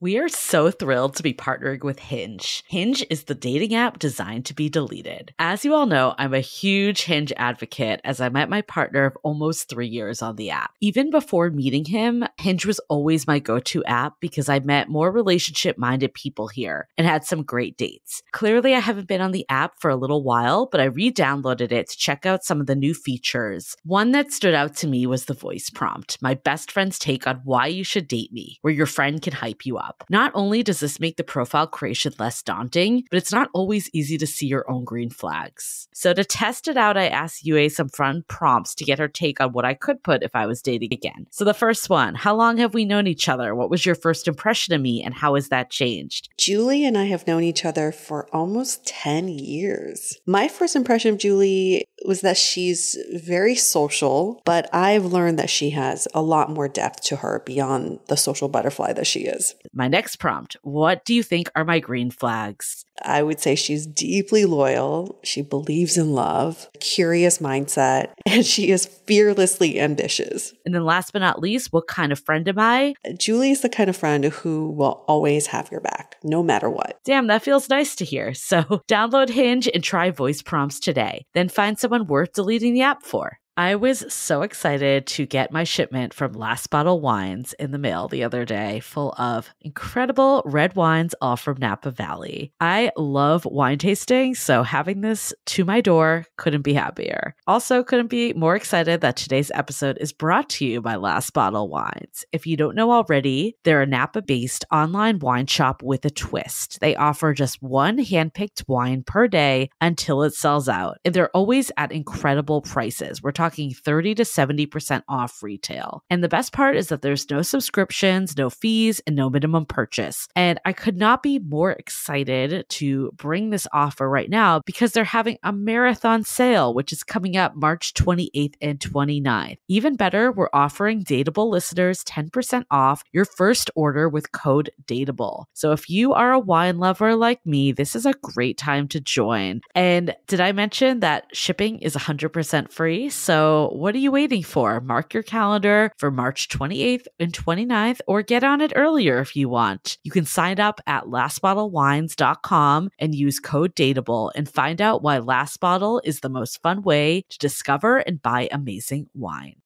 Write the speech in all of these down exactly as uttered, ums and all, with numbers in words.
We are so thrilled to be partnering with Hinge. Hinge is the dating app designed to be deleted. As you all know, I'm a huge Hinge advocate as I met my partner of almost three years on the app. Even before meeting him, Hinge was always my go-to app because I met more relationship-minded people here and had some great dates. Clearly, I haven't been on the app for a little while, but I re-downloaded it to check out some of the new features. One that stood out to me was the voice prompt, my best friend's take on why you should date me, where your friend can hype you up. Not only does this make the profile creation less daunting, but it's not always easy to see your own green flags. So to test it out, I asked Yue some fun prompts to get her take on what I could put if I was dating again. So the first one, how long have we known each other? What was your first impression of me and how has that changed? Julie and I have known each other for almost ten years. My first impression of Julie was that she's very social, but I've learned that she has a lot more depth to her beyond the social butterfly that she is. My next prompt, what do you think are my green flags? I would say she's deeply loyal. She believes in love, curious mindset, and she is fearlessly ambitious. And then last but not least, what kind of friend am I? Julie is the kind of friend who will always have your back, no matter what. Damn, that feels nice to hear. So download Hinge and try voice prompts today. Then find someone worth deleting the app for. I was so excited to get my shipment from Last Bottle Wines in the mail the other day, full of incredible red wines, all from Napa Valley. I love wine tasting, so having this to my door couldn't be happier. Also, couldn't be more excited that today's episode is brought to you by Last Bottle Wines. If you don't know already, they're a Napa-based online wine shop with a twist. They offer just one handpicked wine per day until it sells out, and they're always at incredible prices. We're talking Talking thirty to seventy percent off retail. And the best part is that there's no subscriptions, no fees, and no minimum purchase. And I could not be more excited to bring this offer right now because they're having a marathon sale, which is coming up March twenty-eighth and twenty-ninth. Even better, we're offering Dateable listeners ten percent off your first order with code Dateable. So if you are a wine lover like me, this is a great time to join. And did I mention that shipping is one hundred percent free? So So what are you waiting for? Mark your calendar for March twenty-eighth and twenty-ninth, or get on it earlier if you want. You can sign up at last bottle wines dot com and use code Dateable and find out why Last Bottle is the most fun way to discover and buy amazing wine.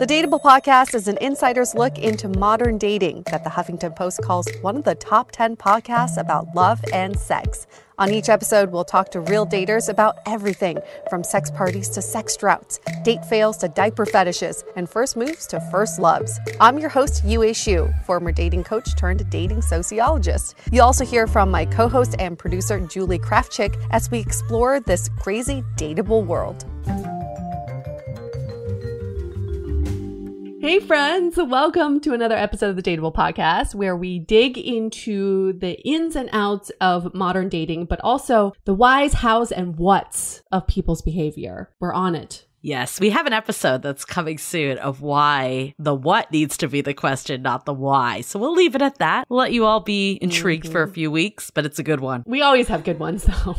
The Dateable podcast is an insider's look into modern dating that the Huffington Post calls one of the top ten podcasts about love and sex. On each episode, we'll talk to real daters about everything from sex parties to sex droughts, date fails to diaper fetishes, and first moves to first loves. I'm your host, Yue Xu, former dating coach turned dating sociologist. You'll also hear from my co-host and producer, Julie Krafchick, as we explore this crazy dateable world. Hey friends, welcome to another episode of the Dateable Podcast, where we dig into the ins and outs of modern dating, but also the whys, hows, and whats of people's behavior. We're on it. Yes, we have an episode that's coming soon of why the what needs to be the question, not the why. So we'll leave it at that. We'll let you all be intrigued mm-hmm. for a few weeks, but it's a good one. We always have good ones, though.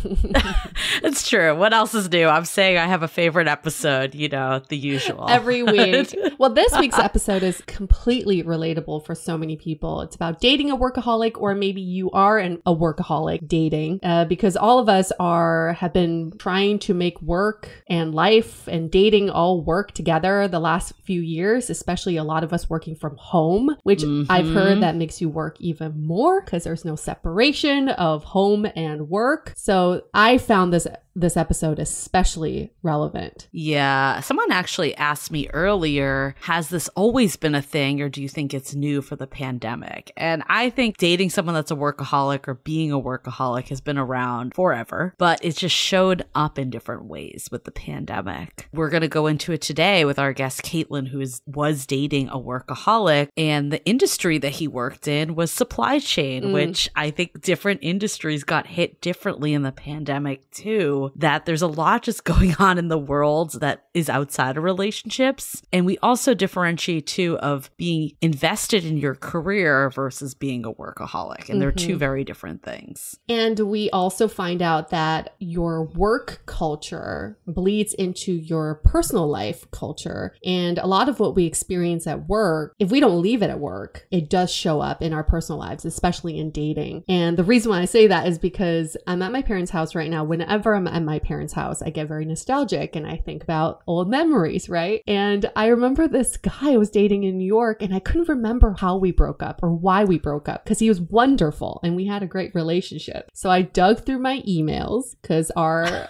It's true. What else is new? I'm saying I have a favorite episode, you know, the usual. Every week. Well, this week's episode is completely relatable for so many people. It's about dating a workaholic, or maybe you are an, a workaholic dating, uh, because all of us are have been trying to make work and life and dating all work together the last few years, especially a lot of us working from home, which mm-hmm. I've heard that makes you work even more because there's no separation of home and work. So I found this this episode especially relevant. Yeah. Someone actually asked me earlier, has this always been a thing, or do you think it's new for the pandemic? And I think dating someone that's a workaholic or being a workaholic has been around forever, but it just showed up in different ways with the pandemic. We're going to go into it today with our guest, Caitlin, who is, was dating a workaholic, and the industry that he worked in was supply chain, mm. which I think different industries got hit differently in the pandemic too. knew that there's a lot just going on in the world that is outside of relationships. And we also differentiate too of being invested in your career versus being a workaholic. And they're mm-hmm. two very different things. And we also find out that your work culture bleeds into your personal life culture. And a lot of what we experience at work, if we don't leave it at work, it does show up in our personal lives, especially in dating. And the reason why I say that is because I'm at my parents' house right now. Whenever I'm at my parents' house, I get very nostalgic and I think about old memories, right? And I remember this guy I was dating in New York, and I couldn't remember how we broke up or why we broke up because he was wonderful and we had a great relationship. So I dug through my emails because our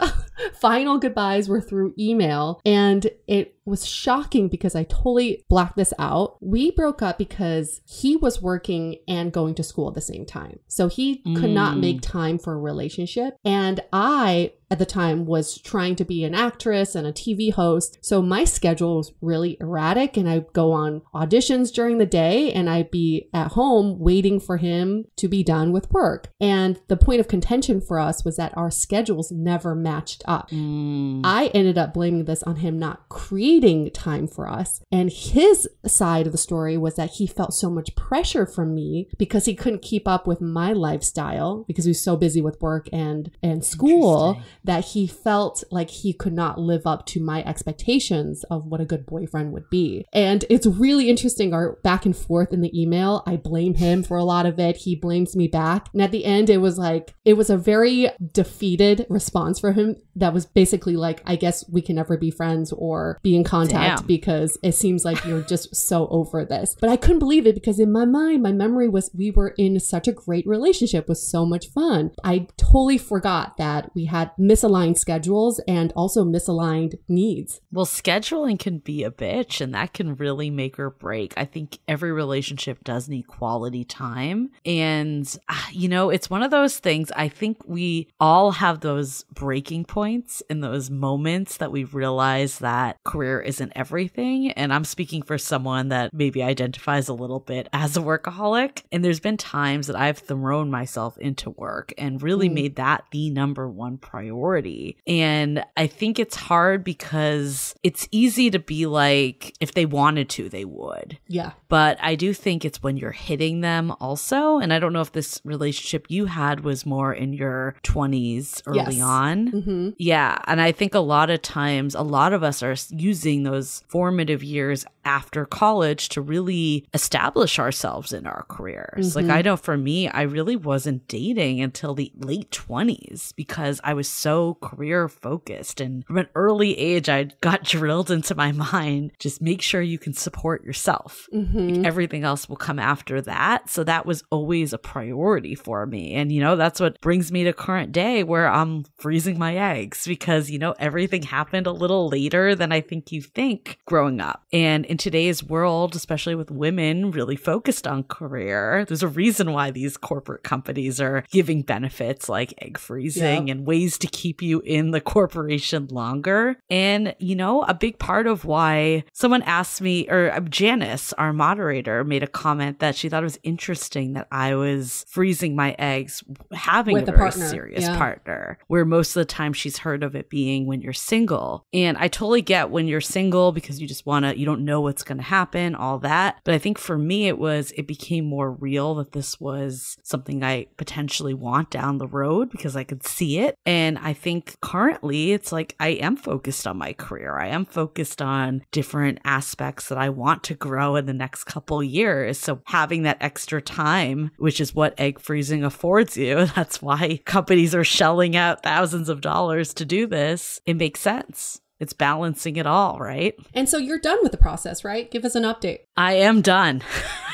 final goodbyes were through email, and it was shocking because I totally blacked this out. We broke up because he was working and going to school at the same time. So he mm. could not make time for a relationship. And I, at the time, was trying to be an actress and a T V host. So my schedule was really erratic, and I'd go on auditions during the day and I'd be at home waiting for him to be done with work. And the point of contention for us was that our schedules never matched up. Mm. I ended up blaming this on him not creating time for us. And his side of the story was that he felt so much pressure from me because he couldn't keep up with my lifestyle because he was so busy with work and, and school that he felt like he could not live up to my expectations of what a good boyfriend would be. And it's really interesting, our back and forth in the email. I blame him for a lot of it. He blames me back. And at the end, it was like, it was a very defeated response for him that was basically like, I guess we can never be friends or be in contact Damn. Because it seems like you're just so over this. But I couldn't believe it because in my mind, my memory was we were in such a great relationship with so much fun. I totally forgot that we had misaligned schedules and also misaligned needs. Well, scheduling can be a bitch, and that can really make or break. I think every relationship does need quality time. And, you know, it's one of those things. I think we all have those breaking points and those moments that we realize that career isn't everything. And I'm speaking for someone that maybe identifies a little bit as a workaholic. And there's been times that I've thrown myself into work and really mm. made that the number one priority. And I think it's hard because it's easy to be like, if they wanted to, they would. Yeah. But I do think it's when you're hitting them also. And I don't know if this relationship you had was more in your twenties early yes. on. Mm-hmm. Yeah. And I think a lot of times, a lot of us are using using those formative years after college to really establish ourselves in our careers. Mm-hmm. Like I know for me, I really wasn't dating until the late twenties because I was so career focused. And from an early age, I got drilled into my mind, just make sure you can support yourself. Mm-hmm. Like everything else will come after that. So that was always a priority for me. And, you know, that's what brings me to current day where I'm freezing my eggs because, you know, everything happened a little later than I think you think growing up. And in today's world, especially with women really focused on career, there's a reason why these corporate companies are giving benefits like egg freezing yep. and ways to keep you in the corporation longer. And, you know, a big part of why someone asked me, or Janice, our moderator, made a comment that she thought it was interesting that I was freezing my eggs having with a very partner. serious yeah. partner, where most of the time she's heard of it being when you're single. And I totally get when you're you're single because you just want to, you don't know what's going to happen, all that. But I think for me, it was, it became more real that this was something I potentially want down the road because I could see it. And I think currently it's like, I am focused on my career. I am focused on different aspects that I want to grow in the next couple years. So having that extra time, which is what egg freezing affords you, that's why companies are shelling out thousands of dollars to do this. It makes sense. It's balancing it all, right? And so you're done with the process, right? Give us an update. I am done.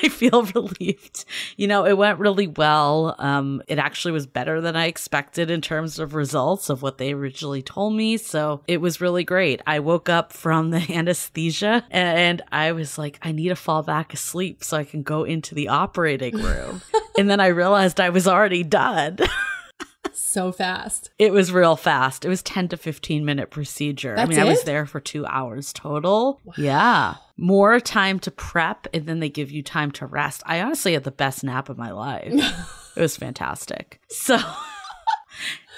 I feel relieved. You know, it went really well. Um, it actually was better than I expected in terms of results of what they originally told me. So it was really great. I woke up from the anesthesia and I was like, I need to fall back asleep so I can go into the operating room. And then I realized I was already done. So fast. It was real fast. It was ten to fifteen minute procedure. That's I mean, it? I was there for two hours total. Wow. Yeah. More time to prep, and then they give you time to rest. I honestly had the best nap of my life. It was fantastic. So...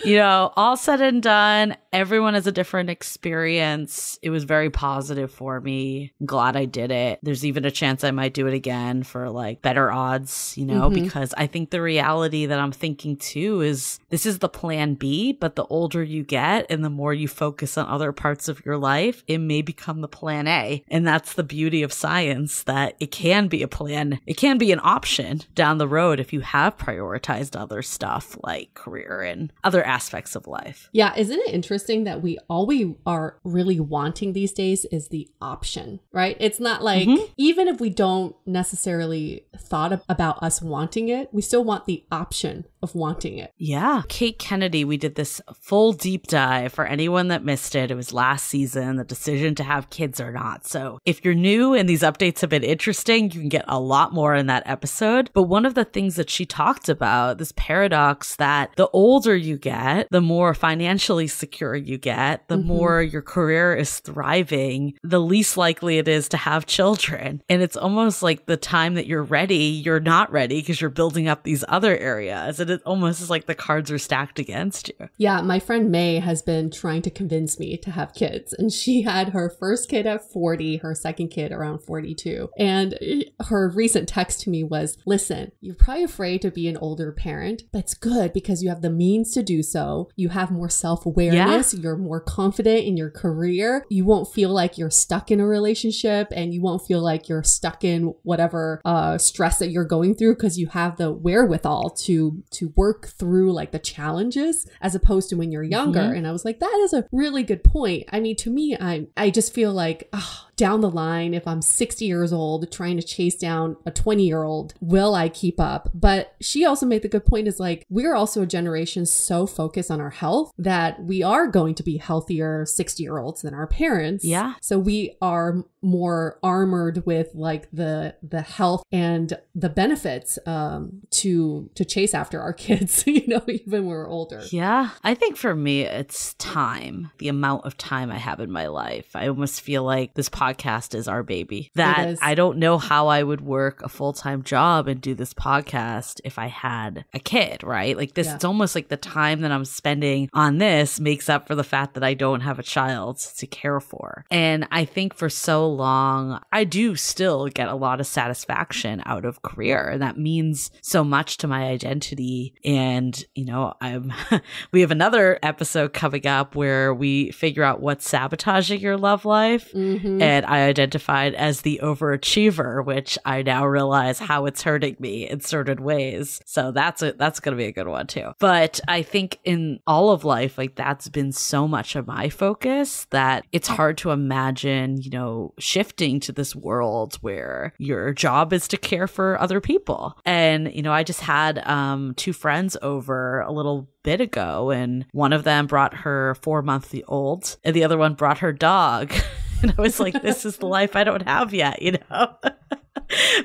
You know, all said and done, everyone has a different experience. It was very positive for me. I'm glad I did it. There's even a chance I might do it again for like better odds, you know, mm-hmm. because I think the reality that I'm thinking too is this is the plan B, but the older you get and the more you focus on other parts of your life, it may become the plan A. And that's the beauty of science, that it can be a plan. It can be an option down the road if you have prioritized other stuff like career and other aspects of life. Yeah. Isn't it interesting that we all we are really wanting these days is the option, right? It's not like, mm-hmm. even if we don't necessarily thought about us wanting it, we still want the option of wanting it. Yeah. Kate Kennedy, we did this full deep dive for anyone that missed it. It was last season, the decision to have kids or not. So if you're new and these updates have been interesting, you can get a lot more in that episode. But one of the things that she talked about, this paradox that the older you get, the more financially secure you get, the mm-hmm. more your career is thriving, the least likely it is to have children. And it's almost like the time that you're ready, you're not ready because you're building up these other areas. And it almost is like the cards are stacked against you. Yeah. My friend May has been trying to convince me to have kids. And she had her first kid at forty, her second kid around forty-two. And her recent text to me was, listen, you're probably afraid to be an older parent, but it's good because you have the means to do so. You have more self-awareness. Yeah. You're more confident in your career. You won't feel like you're stuck in a relationship and you won't feel like you're stuck in whatever uh, stress that you're going through because you have the wherewithal to to work through like the challenges as opposed to when you're younger. Mm-hmm. And I was like, that is a really good point. I mean, to me, I I just feel like, oh, down the line, if I'm sixty years old trying to chase down a twenty year old, will I keep up? But she also made the good point is like, we're also a generation so focused on our health that we are going to be healthier sixty year olds than our parents. Yeah. So we are more armored with like the the health and the benefits um, to to chase after our kids, you know, even when we're older. Yeah. I think for me, it's time, the amount of time I have in my life. I almost feel like this podcast podcast is our baby. That I don't know how I would work a full-time job and do this podcast if I had a kid, right? Like this, yeah. It's almost like the time that I'm spending on this makes up for the fact that I don't have a child to care for. And I think for so long, I do still get a lot of satisfaction out of career. And that means so much to my identity. And, you know, I'm we have another episode coming up where we figure out what's sabotaging your love life. Mm-hmm. And I identified as the overachiever, which I now realize how it's hurting me in certain ways. So that's a, that's going to be a good one too. But I think in all of life, like that's been so much of my focus that it's hard to imagine, you know, shifting to this world where your job is to care for other people. And, you know, I just had um, two friends over a little bit ago, and one of them brought her four month old and the other one brought her dog. And I was like, this is the life I don't have yet, you know?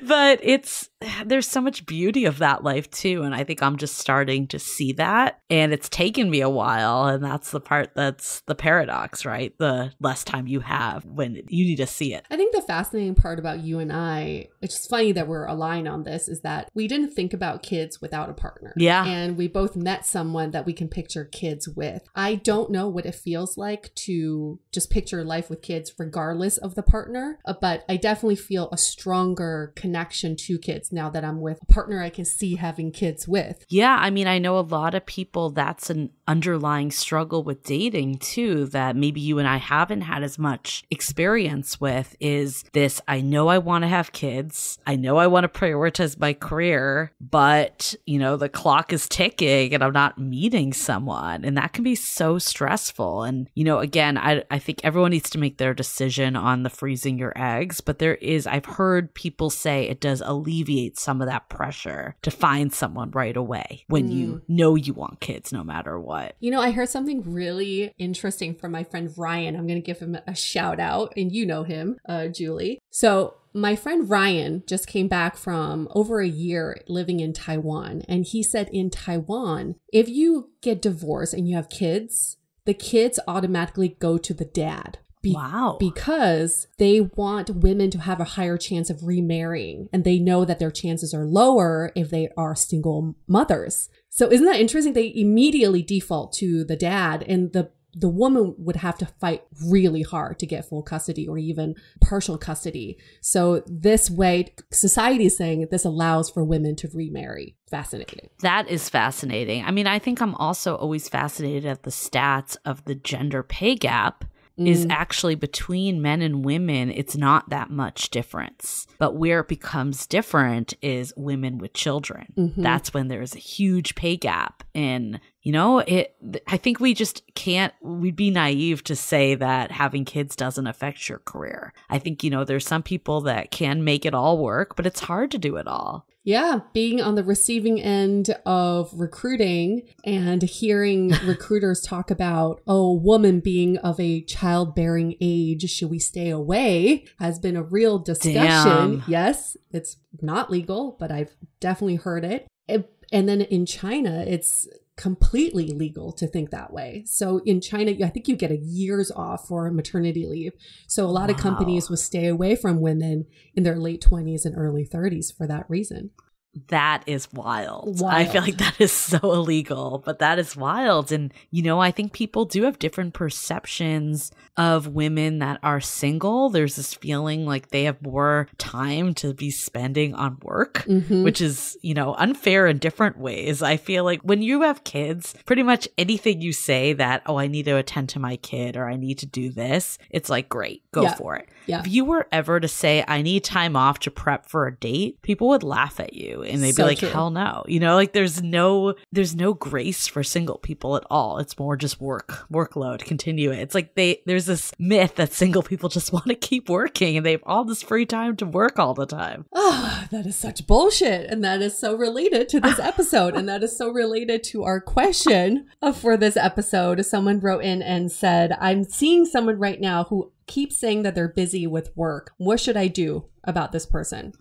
But it's, there's so much beauty of that life too. And I think I'm just starting to see that. And it's taken me a while. And that's the part that's the paradox, right? The less time you have when you need to see it. I think the fascinating part about you and I, it's funny that we're aligned on this, is that we didn't think about kids without a partner. Yeah. And we both met someone that we can picture kids with. I don't know what it feels like to just picture life with kids regardless of the partner. But I definitely feel a stronger connection to kids now that I'm with a partner I can see having kids with. Yeah. I mean, I know a lot of people, that's an underlying struggle with dating too, that maybe you and I haven't had as much experience with, is this, I know I want to have kids. I know I want to prioritize my career, but you know, the clock is ticking and I'm not meeting someone. And that can be so stressful. And, you know, again, I, I think everyone needs to make their decision on the freezing your eggs, but there is, I've heard people say it does alleviate some of that pressure to find someone right away when mm. you know you want kids no matter what. You know, I heard something really interesting from my friend Ryan. I'm going to give him a shout out, and you know him, uh, Julie. So my friend Ryan just came back from over a year living in Taiwan. And he said in Taiwan, if you get divorced and you have kids, the kids automatically go to the dad, Be- wow. Because they want women to have a higher chance of remarrying, and they know that their chances are lower if they are single mothers. So isn't that interesting? They immediately default to the dad, and the the woman would have to fight really hard to get full custody or even partial custody. So this way, society is saying this allows for women to remarry. Fascinating. That is fascinating. I mean, I think I'm also always fascinated at the stats of the gender pay gap. Mm. Is actually between men and women, it's not that much difference. But where it becomes different is women with children. Mm-hmm. That's when there is a huge pay gap. And, you know, it. I think we just can't, we'd be naive to say that having kids doesn't affect your career. I think, you know, there's some people that can make it all work, but it's hard to do it all. Yeah, being on the receiving end of recruiting and hearing recruiters talk about, oh, woman being of a childbearing age, should we stay away, has been a real discussion. Damn. Yes, it's not legal, but I've definitely heard it. it. And then in China, it's completely legal to think that way. So in China, I think you get a year's off for maternity leave. So a lot wow. of companies will stay away from women in their late twenties and early thirties for that reason. That is wild. wild. I feel like that is so illegal, but that is wild. And, you know, I think people do have different perceptions of women that are single. There's this feeling like they have more time to be spending on work, mm-hmm. which is, you know, unfair in different ways. I feel like when you have kids, pretty much anything you say that, oh, I need to attend to my kid or I need to do this, it's like, great, go yeah. for it. Yeah. If you were ever to say, I need time off to prep for a date, people would laugh at you. And they'd so be like, true. Hell no. You know, like there's no there's no grace for single people at all. It's more just work, workload, continue it. It's like they there's this myth that single people just want to keep working and they have all this free time to work all the time. Oh, that is such bullshit. And that is so related to this episode. And that is so related to our question for this episode. Someone wrote in and said, I'm seeing someone right now who keeps saying that they're busy with work. What should I do about this person?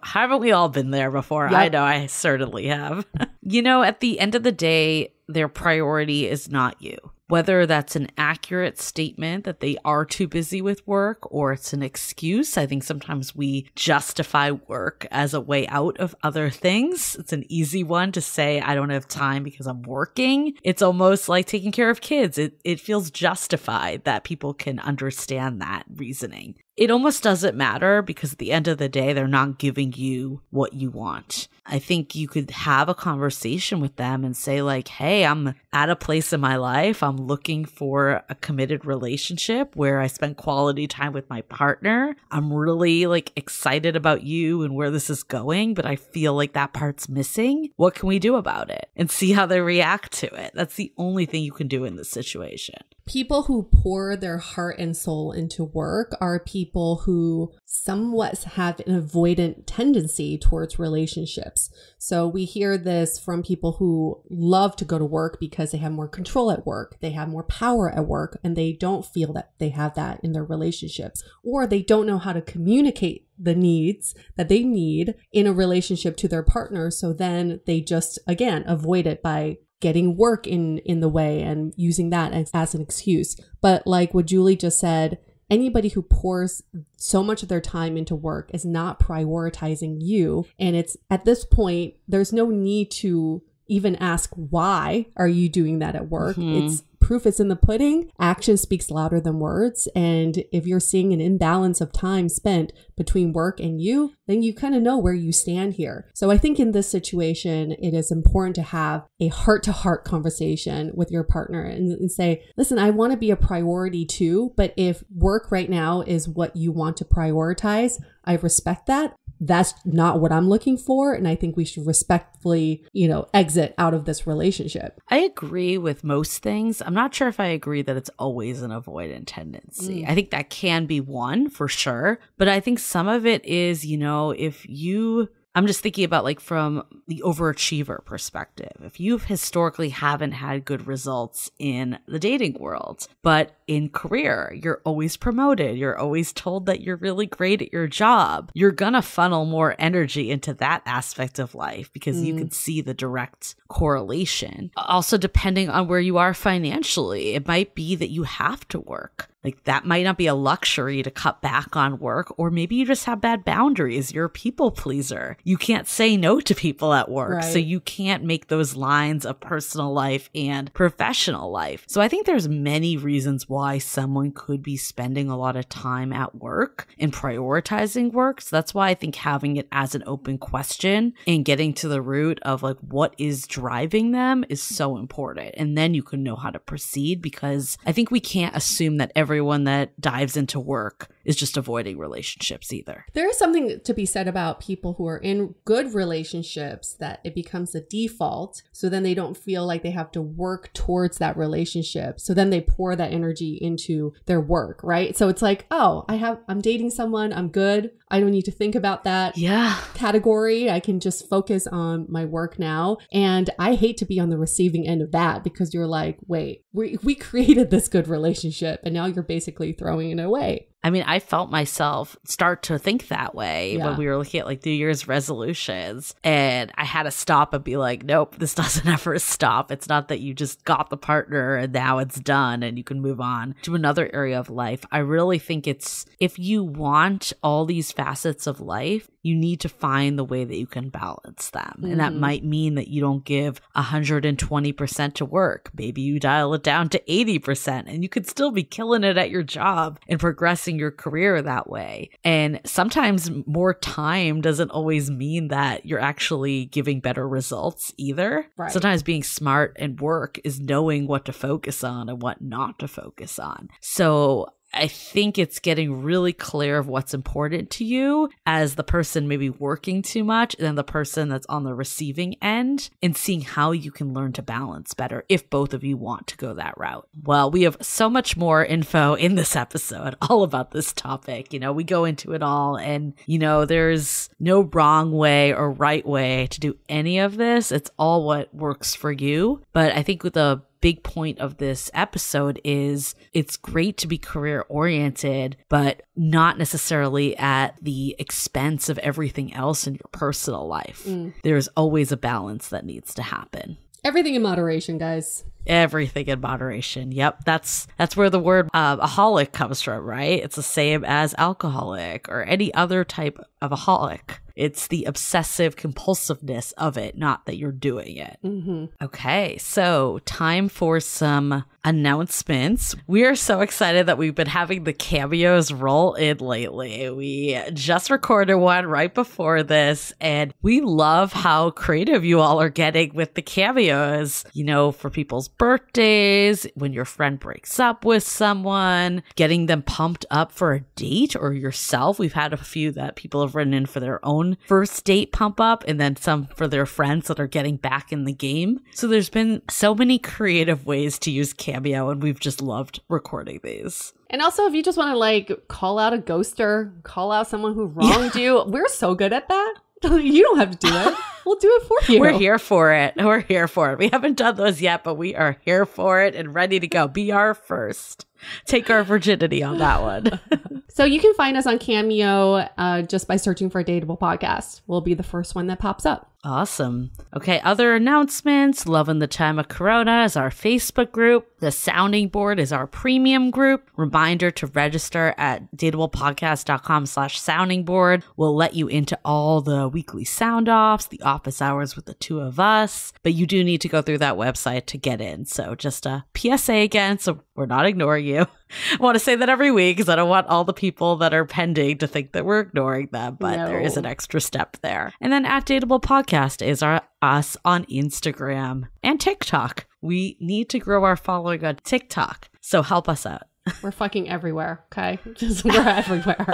Haven't we all been there before? Yep. I know I certainly have. You know, at the end of the day, their priority is not you. Whether that's an accurate statement that they are too busy with work or it's an excuse. I think sometimes we justify work as a way out of other things. It's an easy one to say, I don't have time because I'm working. It's almost like taking care of kids. It, it feels justified that people can understand that reasoning. It almost doesn't matter because at the end of the day, they're not giving you what you want. I think you could have a conversation with them and say like, hey, I'm at a place in my life. I'm looking for a committed relationship where I spend quality time with my partner. I'm really like excited about you and where this is going, but I feel like that part's missing. What can we do about it? And see how they react to it. That's the only thing you can do in this situation. People who pour their heart and soul into work are people who somewhat have an avoidant tendency towards relationships. So we hear this from people who love to go to work because they have more control at work, they have more power at work, and they don't feel that they have that in their relationships, or they don't know how to communicate the needs that they need in a relationship to their partner. So then they just, again, avoid it by getting work in, in the way and using that as, as an excuse. But like what Julie just said, anybody who pours so much of their time into work is not prioritizing you. And it's at this point, there's no need to even ask, why are you doing that at work? Mm-hmm. It's proof is in the pudding. Action speaks louder than words. And if you're seeing an imbalance of time spent between work and you, then you kind of know where you stand here. So I think in this situation, it is important to have a heart-to-heart conversation with your partner and, and say, listen, I want to be a priority too, but if work right now is what you want to prioritize, I respect that. That's not what I'm looking for. And I think we should respectfully, you know, exit out of this relationship. I agree with most things. I'm not sure if I agree that it's always an avoidant tendency. Mm. I think that can be one for sure. But I think some of it is, you know, if you... I'm just thinking about like from the overachiever perspective. If you historically haven't had good results in the dating world, but in career, you're always promoted. You're always told that you're really great at your job. You're going to funnel more energy into that aspect of life because mm. you can see the direct correlation. Also, depending on where you are financially, it might be that you have to work. Like, that might not be a luxury to cut back on work, or maybe you just have bad boundaries. You're a people pleaser. You can't say no to people at work. Right. So you can't make those lines of personal life and professional life. So I think there's many reasons why someone could be spending a lot of time at work and prioritizing work. So that's why I think having it as an open question and getting to the root of like what is driving them is so important. And then you can know how to proceed, because I think we can't assume that every Everyone that dives into work is just avoiding relationships either. There is something to be said about people who are in good relationships, that it becomes a default. So then they don't feel like they have to work towards that relationship. So then they pour that energy into their work, right? So it's like, oh, I have, I'm dating someone, I'm good. I don't need to think about that yeah. category. I can just focus on my work now. And I hate to be on the receiving end of that, because you're like, wait, we, we created this good relationship and now you're basically throwing it away. I mean, I felt myself start to think that way yeah. when we were looking at like New Year's resolutions, and I had to stop and be like, nope, this doesn't ever stop. It's not that you just got the partner and now it's done and you can move on to another area of life. I really think it's, if you want all these facets of life, you need to find the way that you can balance them. Mm-hmm. And that might mean that you don't give one hundred twenty percent to work. Maybe you dial it down to eighty percent, and you could still be killing it at your job and progressing your career that way. And sometimes more time doesn't always mean that you're actually giving better results either. Right. Sometimes being smart and work is knowing what to focus on and what not to focus on. So I think it's getting really clear of what's important to you as the person maybe working too much, and then the person that's on the receiving end, and seeing how you can learn to balance better if both of you want to go that route. Well, we have so much more info in this episode all about this topic. You know, we go into it all, and, you know, there's no wrong way or right way to do any of this. It's all what works for you. But I think with a big point of this episode is it's great to be career oriented, but not necessarily at the expense of everything else in your personal life. Mm. There's always a balance that needs to happen. Everything in moderation, guys. Everything in moderation. Yep. That's that's where the word uh, aholic comes from, right? It's the same as alcoholic or any other type of aholic. It's the obsessive compulsiveness of it, not that you're doing it. Mm-hmm. Okay, so time for some announcements. We are so excited that we've been having the cameos roll in lately. We just recorded one right before this, and we love how creative you all are getting with the cameos, you know, for people's birthdays, when your friend breaks up with someone, getting them pumped up for a date or yourself. We've had a few that people have written in for their own first date pump up, and then some for their friends that are getting back in the game. So there's been so many creative ways to use Cameo, and we've just loved recording these. And also, if you just want to like call out a ghoster, call out someone who wronged yeah. you, we're so good at that. You don't have to do it. We'll do it for you. We're here for it. We're here for it. We haven't done those yet, but we are here for it and ready to go. Be our first. Take our virginity on that one. So you can find us on Cameo uh, just by searching for a Dateable podcast. We'll be the first one that pops up. Awesome. Okay, other announcements. Love in the Time of Corona is our Facebook group. The Sounding Board is our premium group. Reminder to register at dateablepodcast.com slash sounding board. We'll let you into all the weekly sound offs, the office hours with the two of us, but you do need to go through that website to get in. So just a P S A again, so we're not ignoring you. I want to say that every week because I don't want all the people that are pending to think that we're ignoring them, but no. There is an extra step there. And then at Dateable Podcast is our us on Instagram and TikTok. We need to grow our following on TikTok, so help us out. We're fucking everywhere, okay? Just, we're everywhere.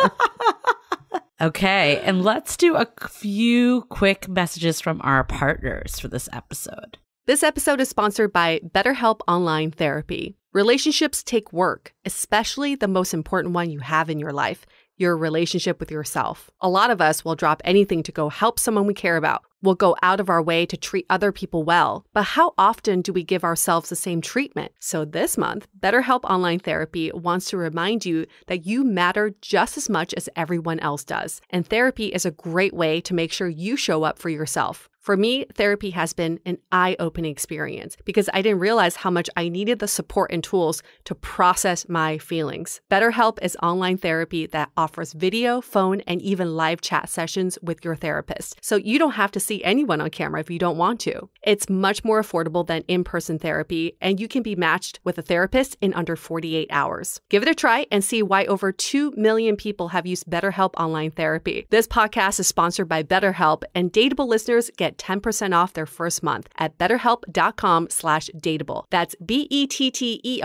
Okay, and let's do a few quick messages from our partners for this episode. This episode is sponsored by BetterHelp Online Therapy. Relationships take work, especially the most important one you have in your life, your relationship with yourself. A lot of us will drop anything to go help someone we care about. We'll go out of our way to treat other people well. But how often do we give ourselves the same treatment? So this month, BetterHelp Online Therapy wants to remind you that you matter just as much as everyone else does. And therapy is a great way to make sure you show up for yourself. For me, therapy has been an eye-opening experience because I didn't realize how much I needed the support and tools to process my feelings. BetterHelp is online therapy that offers video, phone, and even live chat sessions with your therapist, so you don't have to see anyone on camera if you don't want to. It's much more affordable than in-person therapy, and you can be matched with a therapist in under forty-eight hours. Give it a try and see why over two million people have used BetterHelp online therapy. This podcast is sponsored by BetterHelp, and Dateable listeners get ten percent off their first month at betterhelp.com slash dateable. That's B-E-T-T-E-R-H-E-L-P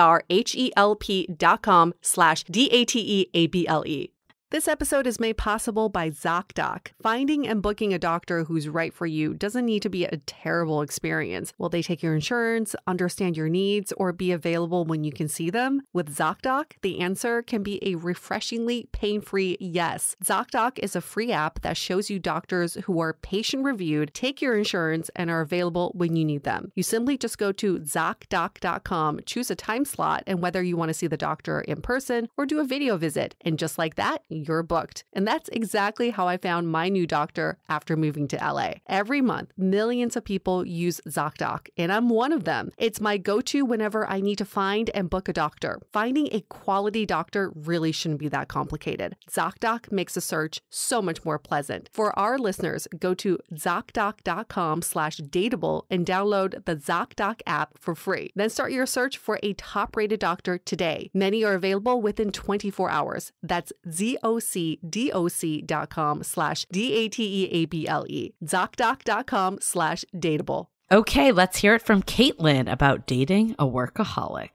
dot com slash D-A-T-E-A-B-L-E. This episode is made possible by ZocDoc. Finding and booking a doctor who's right for you doesn't need to be a terrible experience. Will they take your insurance, understand your needs, or be available when you can see them? With ZocDoc, the answer can be a refreshingly pain-free yes. ZocDoc is a free app that shows you doctors who are patient-reviewed, take your insurance, and are available when you need them. You simply just go to ZocDoc dot com, choose a time slot, and whether you want to see the doctor in person or do a video visit. And just like that, you're booked. And that's exactly how I found my new doctor after moving to L A. Every month, millions of people use ZocDoc, and I'm one of them. It's my go-to whenever I need to find and book a doctor. Finding a quality doctor really shouldn't be that complicated. ZocDoc makes a search so much more pleasant. For our listeners, go to ZocDoc.com slash dateable and download the ZocDoc app for free. Then start your search for a top-rated doctor today. Many are available within twenty-four hours. That's Z O C D O C dot com slash D-A-T-E-A-B-L-E. ZocDoc dot com slash dateable. Okay, let's hear it from Caitlin about dating a workaholic.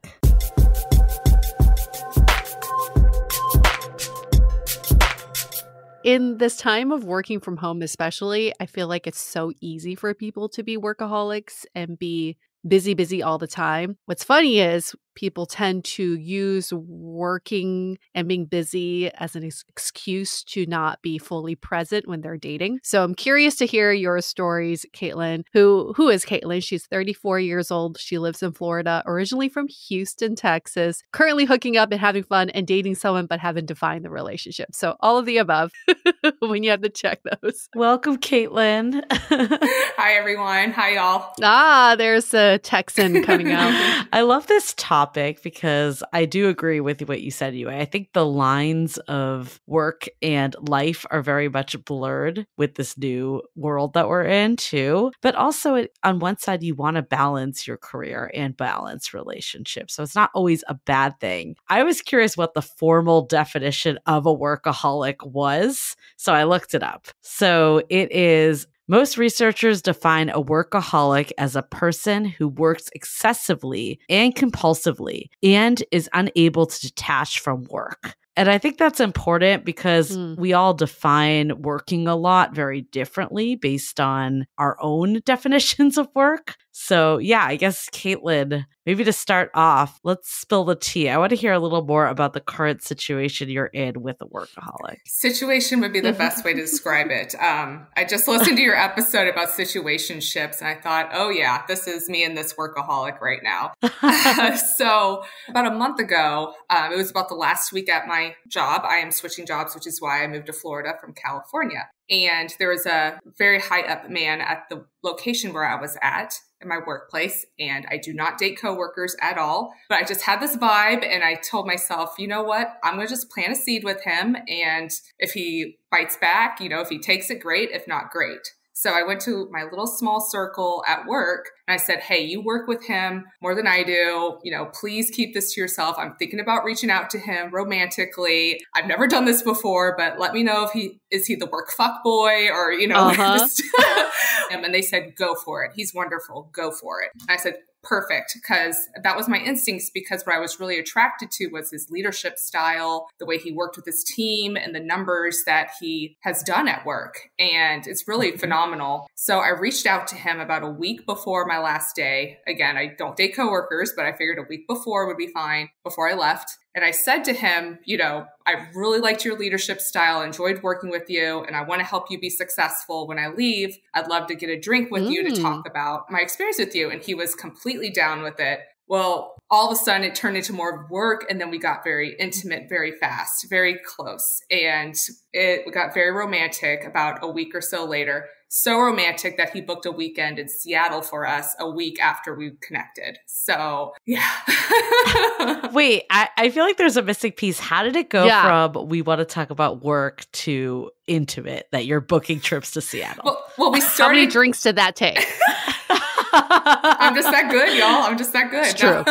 In this time of working from home especially, I feel like it's so easy for people to be workaholics and be busy, busy all the time. What's funny is people tend to use working and being busy as an ex excuse to not be fully present when they're dating. So I'm curious to hear your stories, Caitlin. Who who is Caitlin? She's thirty-four years old. She lives in Florida, originally from Houston, Texas, currently hooking up and having fun and dating someone, but haven't defined the relationship. So all of the above when you have to check those. Welcome, Caitlin. Hi, everyone. Hi, y'all. Ah, there's a Texan coming out. I love this topic. Topic because I do agree with what you said, Yue. I think the lines of work and life are very much blurred with this new world that we're in too. But also it, on one side, you want to balance your career and balance relationships. So it's not always a bad thing. I was curious what the formal definition of a workaholic was. So I looked it up. So it is... Most researchers define a workaholic as a person who works excessively and compulsively and is unable to detach from work. And I think that's important because mm. we all define working a lot very differently based on our own definitions of work. So yeah, I guess Caitlin, maybe to start off, let's spill the tea. I want to hear a little more about the current situation you're in with a workaholic. Situation would be the best way to describe it. Um, I just listened to your episode about situationships and I thought, oh yeah, this is me and this workaholic right now. So about a month ago, um, it was about the last week at my job. I am switching jobs, which is why I moved to Florida from California. And there was a very high up man at the location where I was at in my workplace. And I do not date coworkers at all, but I just had this vibe. And I told myself, you know what, I'm going to just plant a seed with him. And if he bites back, you know, if he takes it, great, if not, great. So I went to my little small circle at work and I said, hey, you work with him more than I do. You know, please keep this to yourself. I'm thinking about reaching out to him romantically. I've never done this before, but let me know if he, is he the work fuck boy or, you know, uh-huh. just, and they said, go for it. He's wonderful. Go for it. And I said, perfect. Cause that was my instincts, because what I was really attracted to was his leadership style, the way he worked with his team and the numbers that he has done at work. And it's really mm-hmm. phenomenal. So I reached out to him about a week before my last day. Again, I don't date coworkers, but I figured a week before would be fine before I left. And I said to him, you know, I really liked your leadership style, enjoyed working with you, and I want to help you be successful when I leave. I'd love to get a drink with mm. you to talk about my experience with you. And he was completely down with it. Well, all of a sudden it turned into more work. And then we got very intimate, very fast, very close. And it got very romantic about a week or so later. So romantic that he booked a weekend in Seattle for us a week after we connected. So yeah. Wait, I, I feel like there's a missing piece. How did it go yeah. from we want to talk about work to intimate that you're booking trips to Seattle? Well, well we started. How many drinks did that take? I'm just that good, y'all. I'm just that good. It's true.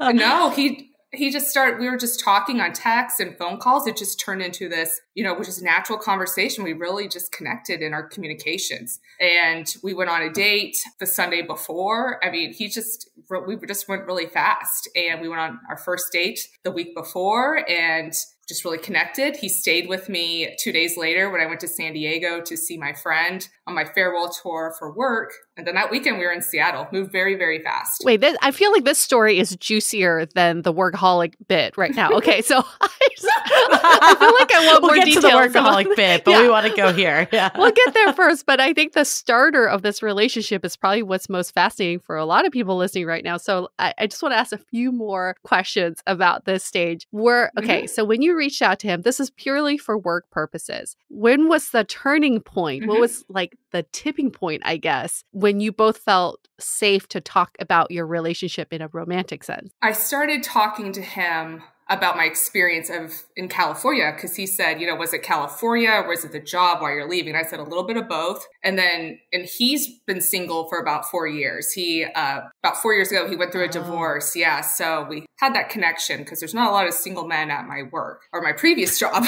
No, no he he just started, we were just talking on texts and phone calls. It just turned into this, you know, which is natural conversation. We really just connected in our communications. And we went on a date the Sunday before. I mean, he just, we just went really fast. And we went on our first date the week before and just really connected. He stayed with me two days later when I went to San Diego to see my friend on my farewell tour for work. And then that weekend we were in Seattle, moved very, very fast. Wait, this, I feel like this story is juicier than the workaholic bit right now. Okay, so I, just, I feel like I want we'll more details. We'll get to the workaholic bit, but yeah. we want to go here. Yeah. We'll get there first, but I think the starter of this relationship is probably what's most fascinating for a lot of people listening right now. So I, I just want to ask a few more questions about this stage. We're, okay, mm-hmm. so when you reached out to him, this is purely for work purposes. When was the turning point? Mm-hmm. What was like the tipping point, I guess, when you both felt safe to talk about your relationship in a romantic sense? I started talking to him about my experience of in California, because he said, you know, was it California or was it the job while you're leaving? And I said a little bit of both. And then, and he's been single for about four years. He, uh, about four years ago, he went through a oh. divorce. Yeah. So we had that connection because there's not a lot of single men at my work or my previous job.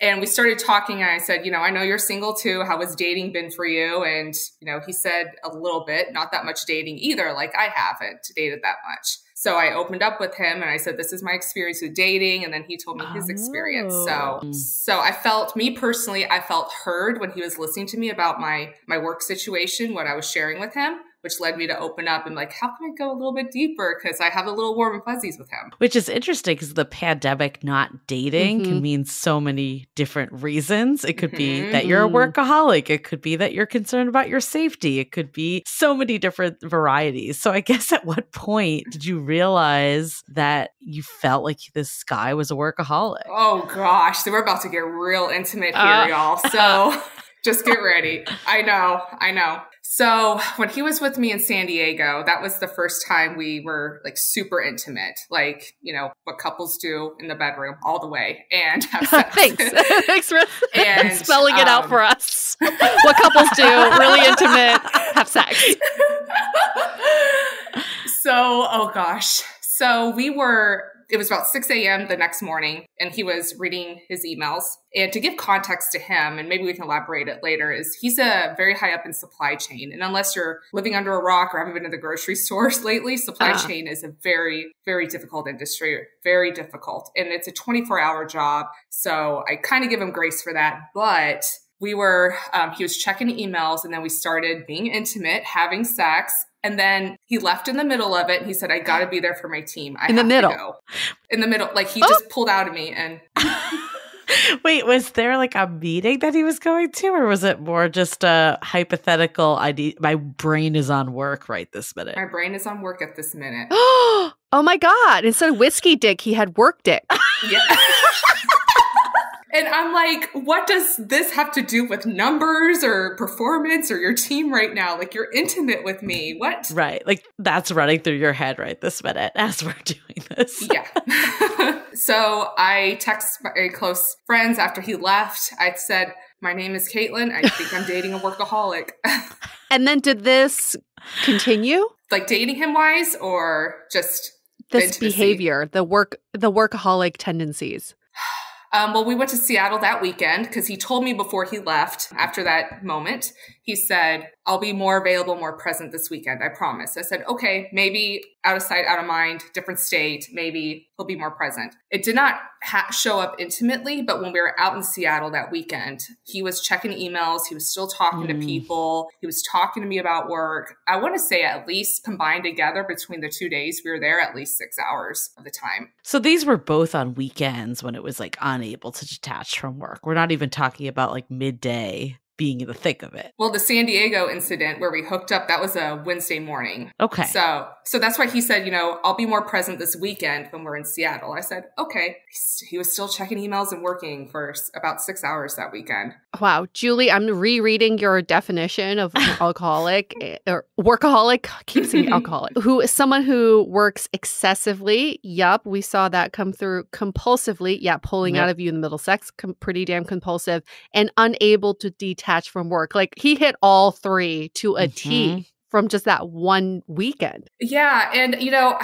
And we started talking and I said, you know, I know you're single too. How has dating been for you? And, you know, he said a little bit, not that much dating either. Like I haven't dated that much. So I opened up with him and I said, this is my experience with dating. And then he told me his experience. So, so I felt, me personally, I felt heard when he was listening to me about my, my work situation, what I was sharing with him, which led me to open up and like, how can I go a little bit deeper? Because I have a little warm and fuzzies with him. Which is interesting because the pandemic not dating mm-hmm. can mean so many different reasons. It could mm-hmm. be that you're a workaholic. It could be that you're concerned about your safety. It could be so many different varieties. So I guess at what point did you realize that you felt like this guy was a workaholic? Oh, gosh. So we're about to get real intimate here, uh- y'all. So just get ready. I know. I know. So when he was with me in San Diego, that was the first time we were like super intimate, like, you know, what couples do in the bedroom all the way. And have sex. Thanks. Thanks for and, spelling um, it out for us. What couples do, really intimate, have sex. So, oh gosh. So we were... It was about six a.m. the next morning, and he was reading his emails. And to give context to him, and maybe we can elaborate it later, is he's a very high up in supply chain. And unless you're living under a rock or haven't been to the grocery stores lately, supply uh. chain is a very, very difficult industry, very difficult. And it's a twenty-four hour job. So I kind of give him grace for that. But we were, um, he was checking emails, and then we started being intimate, having sex. And then he left in the middle of it. And he said, I got to be there for my team. I in the middle. Go. In the middle. Like he oh. just pulled out of me. And wait, was there like a meeting that he was going to? Or was it more just a hypothetical idea? My brain is on work right this minute. My brain is on work at this minute. Oh, my God. Instead of whiskey dick, he had work dick. Yeah. And I'm like, what does this have to do with numbers or performance or your team right now? Like, you're intimate with me. What? Right. Like, that's running through your head right this minute as we're doing this. Yeah. So I text my close friends after he left. I said, my name is Caitlin. I think I'm dating a workaholic. And then did this continue? Like dating him wise or just this behavior, the work, the workaholic tendencies? Um, well, we went to Seattle that weekend because he told me before he left, after that moment, he said, I'll be more available, more present this weekend. I promise. I said, okay, maybe out of sight, out of mind, different state. Maybe he'll be more present. It did not ha- show up intimately, but when we were out in Seattle that weekend, he was checking emails. He was still talking mm. to people. He was talking to me about work. I want to say at least combined together between the two days, we were there at least six hours of the time. So these were both on weekends when it was like on able to detach from work. We're not even talking about like midday being in the thick of it. Well, the San Diego incident where we hooked up, that was a Wednesday morning. Okay. So so that's why he said, you know, I'll be more present this weekend when we're in Seattle. I said, okay. He was still checking emails and working for about six hours that weekend. Wow. Julie, I'm rereading your definition of alcoholic or workaholic. I keep saying alcoholic. Who is someone who works excessively. Yup. We saw that come through compulsively. Yeah. Pulling yep. out of you in the middle sex. Com pretty damn compulsive. And unable to detach Attached from work. Like he hit all three to a mm-hmm. T from just that one weekend. Yeah. And, you know,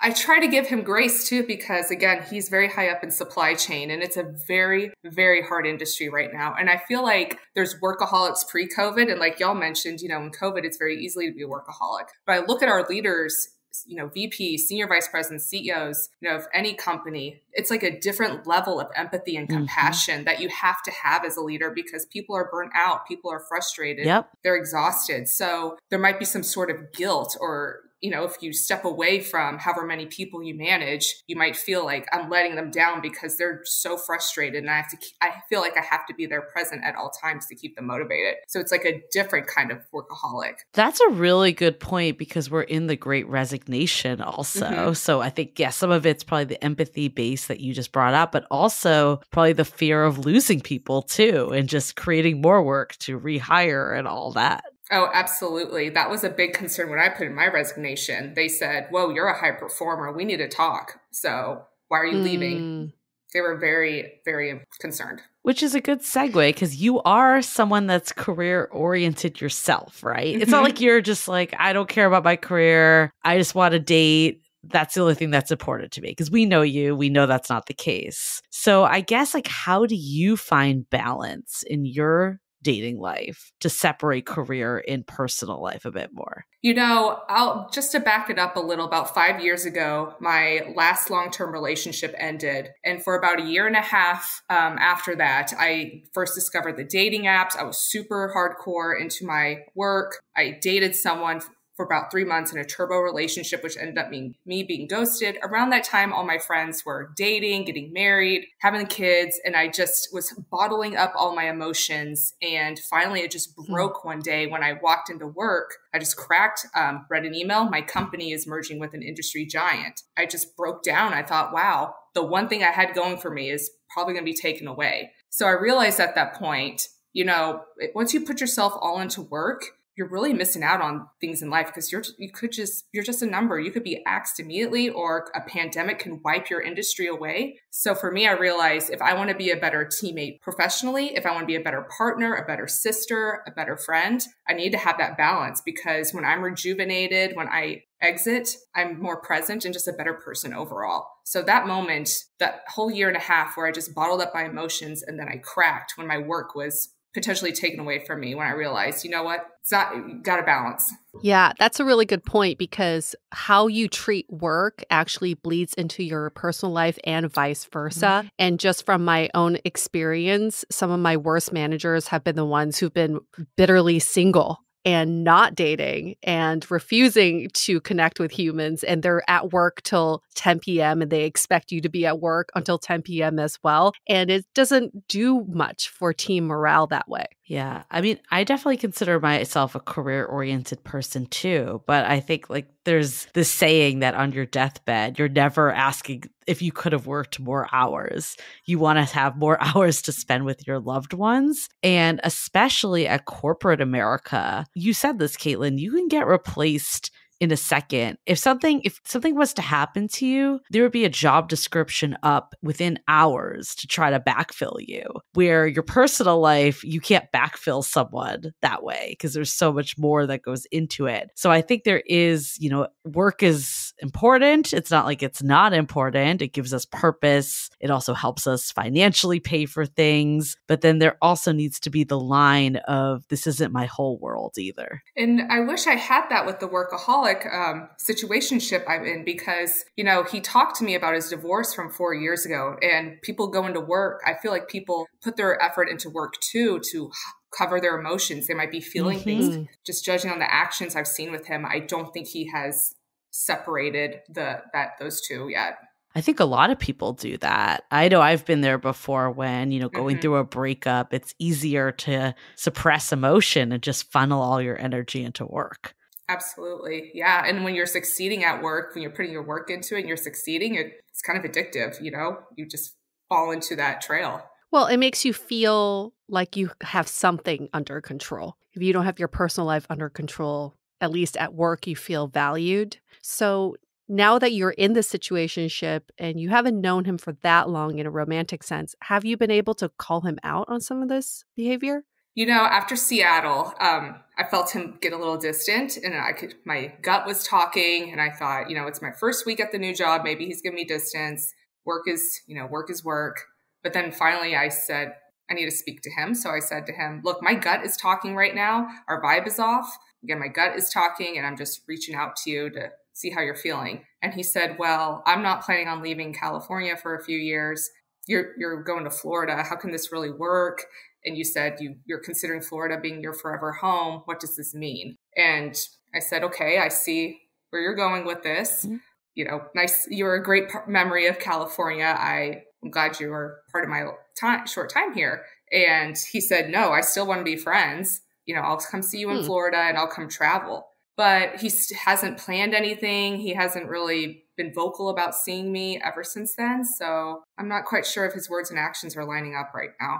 I try to give him grace too, because again, he's very high up in supply chain and it's a very, very hard industry right now. And I feel like there's workaholics pre-COVID. And like y'all mentioned, you know, in COVID, it's very easy to be a workaholic. But I look at our leaders, you know, V P, senior vice presidents, C E Os, you know, of any company, it's like a different level of empathy and compassion mm-hmm. that you have to have as a leader because people are burnt out. People are frustrated. Yep. They're exhausted. So there might be some sort of guilt or, you know, if you step away from however many people you manage, you might feel like I'm letting them down because they're so frustrated and I have to, I feel like I have to be there present at all times to keep them motivated. So it's like a different kind of workaholic. That's a really good point because we're in the Great Resignation also. Mm-hmm. So I think, yeah, some of it's probably the empathy base that you just brought up, but also probably the fear of losing people too and just creating more work to rehire and all that. Oh, absolutely. That was a big concern when I put in my resignation. They said, whoa, you're a high performer. We need to talk. So why are you mm. leaving? They were very, very concerned. Which is a good segue because you are someone that's career oriented yourself, right? Mm-hmm. It's not like you're just like, I don't care about my career. I just want to date. That's the only thing that's important to me because we know you, we know that's not the case. So I guess like, how do you find balance in your dating life to separate career and personal life a bit more? You know, I'll just to back it up a little, about five years ago, my last long-term relationship ended. And for about a year and a half um, after that, I first discovered the dating apps. I was super hardcore into my work. I dated someone for about three months in a turbo relationship, which ended up being me being ghosted. Around that time, all my friends were dating, getting married, having kids, and I just was bottling up all my emotions. And finally, it just broke one day when I walked into work. I just cracked, um, read an email. My company is merging with an industry giant. I just broke down. I thought, wow, the one thing I had going for me is probably going to be taken away. So I realized at that point, you know, once you put yourself all into work, you're really missing out on things in life because you're you could just you're just a number. You could be axed immediately, or a pandemic can wipe your industry away. So for me, I realized if I want to be a better teammate professionally, if I want to be a better partner, a better sister, a better friend, I need to have that balance because when I'm rejuvenated, when I exit, I'm more present and just a better person overall. So that moment, that whole year and a half where I just bottled up my emotions and then I cracked when my work was potentially taken away from me, when I realized, you know what, it's not, you gotta balance. Yeah, that's a really good point because how you treat work actually bleeds into your personal life and vice versa. Mm-hmm. And just from my own experience, some of my worst managers have been the ones who've been bitterly single and not dating and refusing to connect with humans. And they're at work till ten P M and they expect you to be at work until ten P M as well. And it doesn't do much for team morale that way. Yeah. I mean, I definitely consider myself a career-oriented person too. But I think like there's this saying that on your deathbed, you're never asking if you could have worked more hours. You want to have more hours to spend with your loved ones. And especially at corporate America, you said this, Caitlin, you can get replaced in a second. If something if something was to happen to you, there would be a job description up within hours to try to backfill you. Where your personal life, you can't backfill someone that way because there's so much more that goes into it. So I think there is, you know, work is important. It's not like it's not important. It gives us purpose. It also helps us financially pay for things. But then there also needs to be the line of this isn't my whole world either. And I wish I had that with the workaholic Um, situationship I'm in because, you know, he talked to me about his divorce from four years ago and people go into work. I feel like people put their effort into work too, to cover their emotions. They might be feeling mm-hmm. things. Just judging on the actions I've seen with him, I don't think he has separated the that those two yet. I think a lot of people do that. I know I've been there before when, you know, going mm-hmm. through a breakup, it's easier to suppress emotion and just funnel all your energy into work. Absolutely. Yeah. And when you're succeeding at work, when you're putting your work into it and you're succeeding, it's kind of addictive, you know, you just fall into that trail. Well, it makes you feel like you have something under control. If you don't have your personal life under control, at least at work, you feel valued. So now that you're in this situationship and you haven't known him for that long in a romantic sense, have you been able to call him out on some of this behavior? You know, after Seattle, um, I felt him get a little distant, and I could, my gut was talking, and I thought, you know, it's my first week at the new job. Maybe he's giving me distance. Work is, you know, work is work. But then finally I said, I need to speak to him. So I said to him, look, my gut is talking right now. Our vibe is off. Again, my gut is talking, and I'm just reaching out to you to see how you're feeling. And he said, well, I'm not planning on leaving California for a few years. You're, you're going to Florida. How can this really work? And you said, you, you're considering Florida being your forever home. What does this mean? And I said, okay, I see where you're going with this. Mm-hmm. You know, nice. You're a great memory of California. I, I'm glad you were part of my time, short time here. And he said, no, I still want to be friends. You know, I'll come see you in mm. Florida and I'll come travel. But he hasn't planned anything. He hasn't really been vocal about seeing me ever since then. So I'm not quite sure if his words and actions are lining up right now.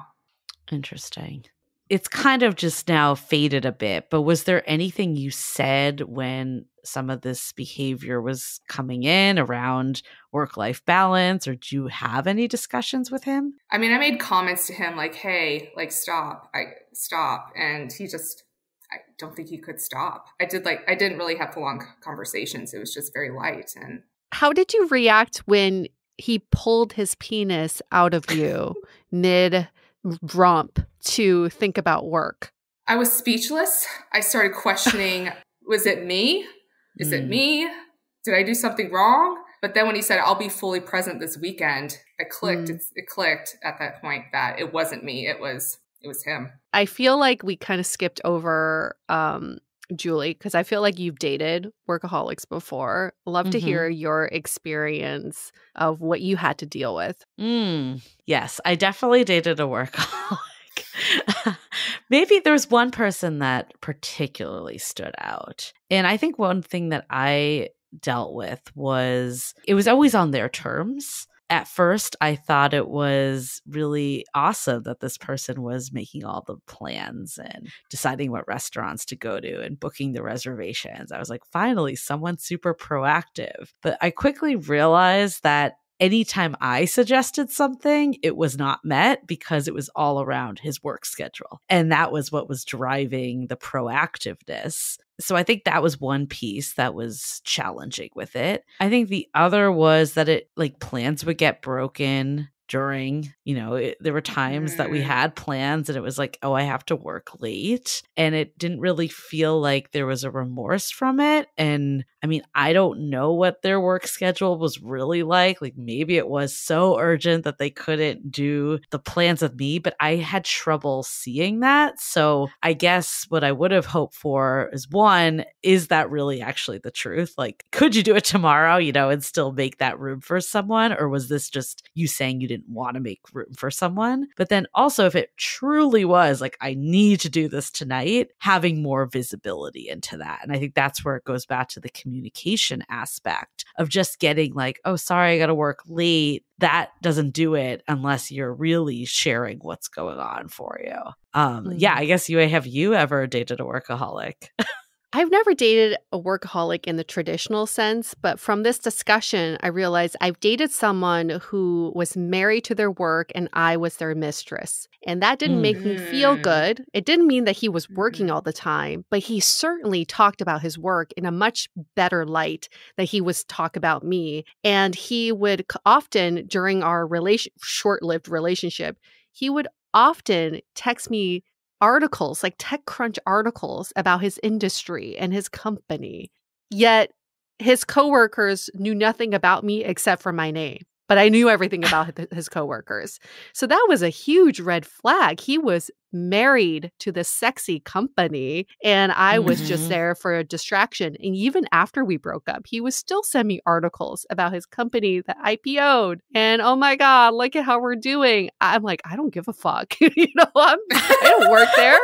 Interesting. It's kind of just now faded a bit, but was there anything you said when some of this behavior was coming in around work-life balance, or did you have any discussions with him? I mean, I made comments to him like, hey, like, stop, I stop. And he just, I don't think he could stop. I did like, I didn't really have long conversations. It was just very light. And how did you react when he pulled his penis out of you mid romp to think about work? I was speechless. I started questioning, was it me? Is mm. it me? Did I do something wrong? But then when he said, I'll be fully present this weekend, I clicked. Mm. It, it clicked at that point that it wasn't me. It was, it was him. I feel like we kind of skipped over um, Julie, because I feel like you've dated workaholics before. Love mm-hmm. to hear your experience of what you had to deal with. Mm. Yes, I definitely dated a workaholic. Maybe there's one person that particularly stood out. And I think one thing that I dealt with was it was always on their terms. At first, I thought it was really awesome that this person was making all the plans and deciding what restaurants to go to and booking the reservations. I was like, finally, someone super proactive. But I quickly realized that anytime I suggested something, it was not met because it was all around his work schedule. And that was what was driving the proactiveness. So I think that was one piece that was challenging with it. I think the other was that it, like, plans would get broken during, you know, it, there were times mm. that we had plans and it was like, oh, I have to work late. And it didn't really feel like there was a remorse from it. And I mean, I don't know what their work schedule was really like. Like, maybe it was so urgent that they couldn't do the plans with me, but I had trouble seeing that. So I guess what I would have hoped for is, one, is that really actually the truth? Like, could you do it tomorrow, you know, and still make that room for someone? Or was this just you saying you didn't want to make room for someone? But then also, if it truly was like, I need to do this tonight, having more visibility into that. And I think that's where it goes back to the communication aspect of just getting like, oh, sorry, I got to work late. That doesn't do it unless you're really sharing what's going on for you. Um, mm-hmm. Yeah, I guess you have you ever dated a workaholic? I've never dated a workaholic in the traditional sense, but from this discussion, I realized I've dated someone who was married to their work and I was their mistress. And that didn't make me feel good. It didn't mean that he was working all the time, but he certainly talked about his work in a much better light than he was talk about me. And he would often, during our relation short-lived relationship, he would often text me articles, like TechCrunch articles about his industry and his company. Yet his coworkers knew nothing about me except for my name, but I knew everything about his coworkers. So that was a huge red flag. He was married to this sexy company, and I was mm-hmm. just there for a distraction. And even after we broke up, he was still sending me articles about his company that I P O'd and, oh my God, look at how we're doing. I'm like, I don't give a fuck. you know, I'm, I don't work there.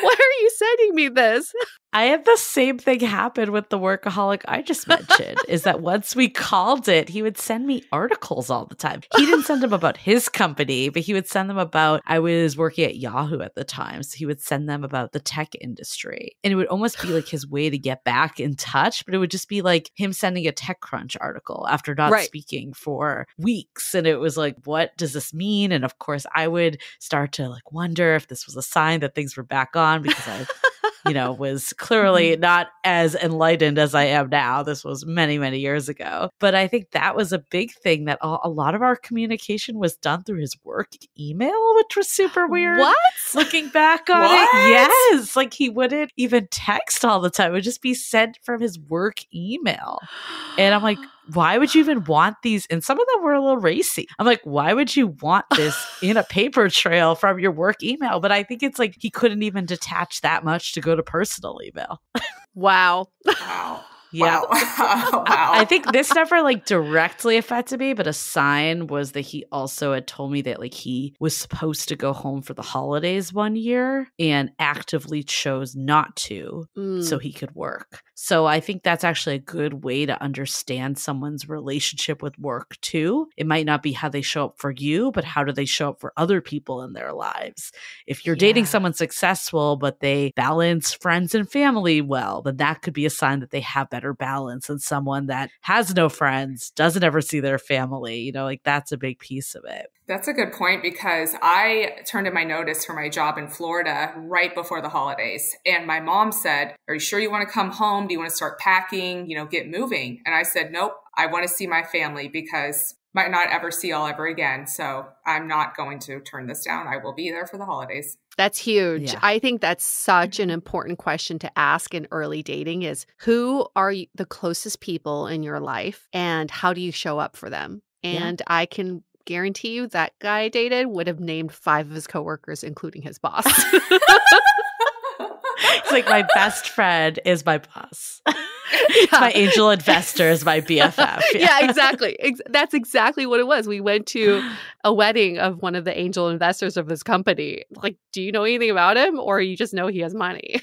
Why are you sending me this? I had the same thing happen with the workaholic I just mentioned, is that once we called it, he would send me articles all the time. He didn't send them about his company, but he would send them about, I was working at Yahoo at the time, so he would send them about the tech industry. And it would almost be like his way to get back in touch, but it would just be like him sending a TechCrunch article after not right. speaking for weeks. And it was like, what does this mean? And of course, I would start to like wonder if this was a sign that things were back on, because I you know, was clearly not as enlightened as I am now. This was many, many years ago. But I think that was a big thing, that a lot of our communication was done through his work email, which was super weird. What? Looking back on what? it. Yes. Like he wouldn't even text all the time. It would just be sent from his work email. And I'm like, why would you even want these? And some of them were a little racy. I'm like, why would you want this in a paper trail from your work email? But I think it's like he couldn't even detach that much to go to personal email. Wow. Wow. Yeah. Wow. Wow. I think this never like directly affected me, but a sign was that he also had told me that like he was supposed to go home for the holidays one year and actively chose not to mm. so he could work. So I think that's actually a good way to understand someone's relationship with work too. It might not be how they show up for you, but how do they show up for other people in their lives? If you're yeah. dating someone successful, but they balance friends and family well, then that could be a sign that they have better balance than someone that has no friends, doesn't ever see their family. You know, like that's a big piece of it. That's a good point, because I turned in my notice for my job in Florida right before the holidays. And my mom said, are you sure you want to come home? Do you want to start packing, you know, get moving? And I said, nope, I want to see my family, because might not ever see y'all ever again. So I'm not going to turn this down. I will be there for the holidays. That's huge. Yeah. I think that's such an important question to ask in early dating, is who are the closest people in your life and how do you show up for them? And yeah. I can guarantee you that guy I dated would have named five of his coworkers, including his boss. It's like, my best friend is my boss. Yeah. My angel investor is my B F F. Yeah, yeah, exactly. Ex- that's exactly what it was. We went to a wedding of one of the angel investors of this company. Like, do you know anything about him, or you just know he has money?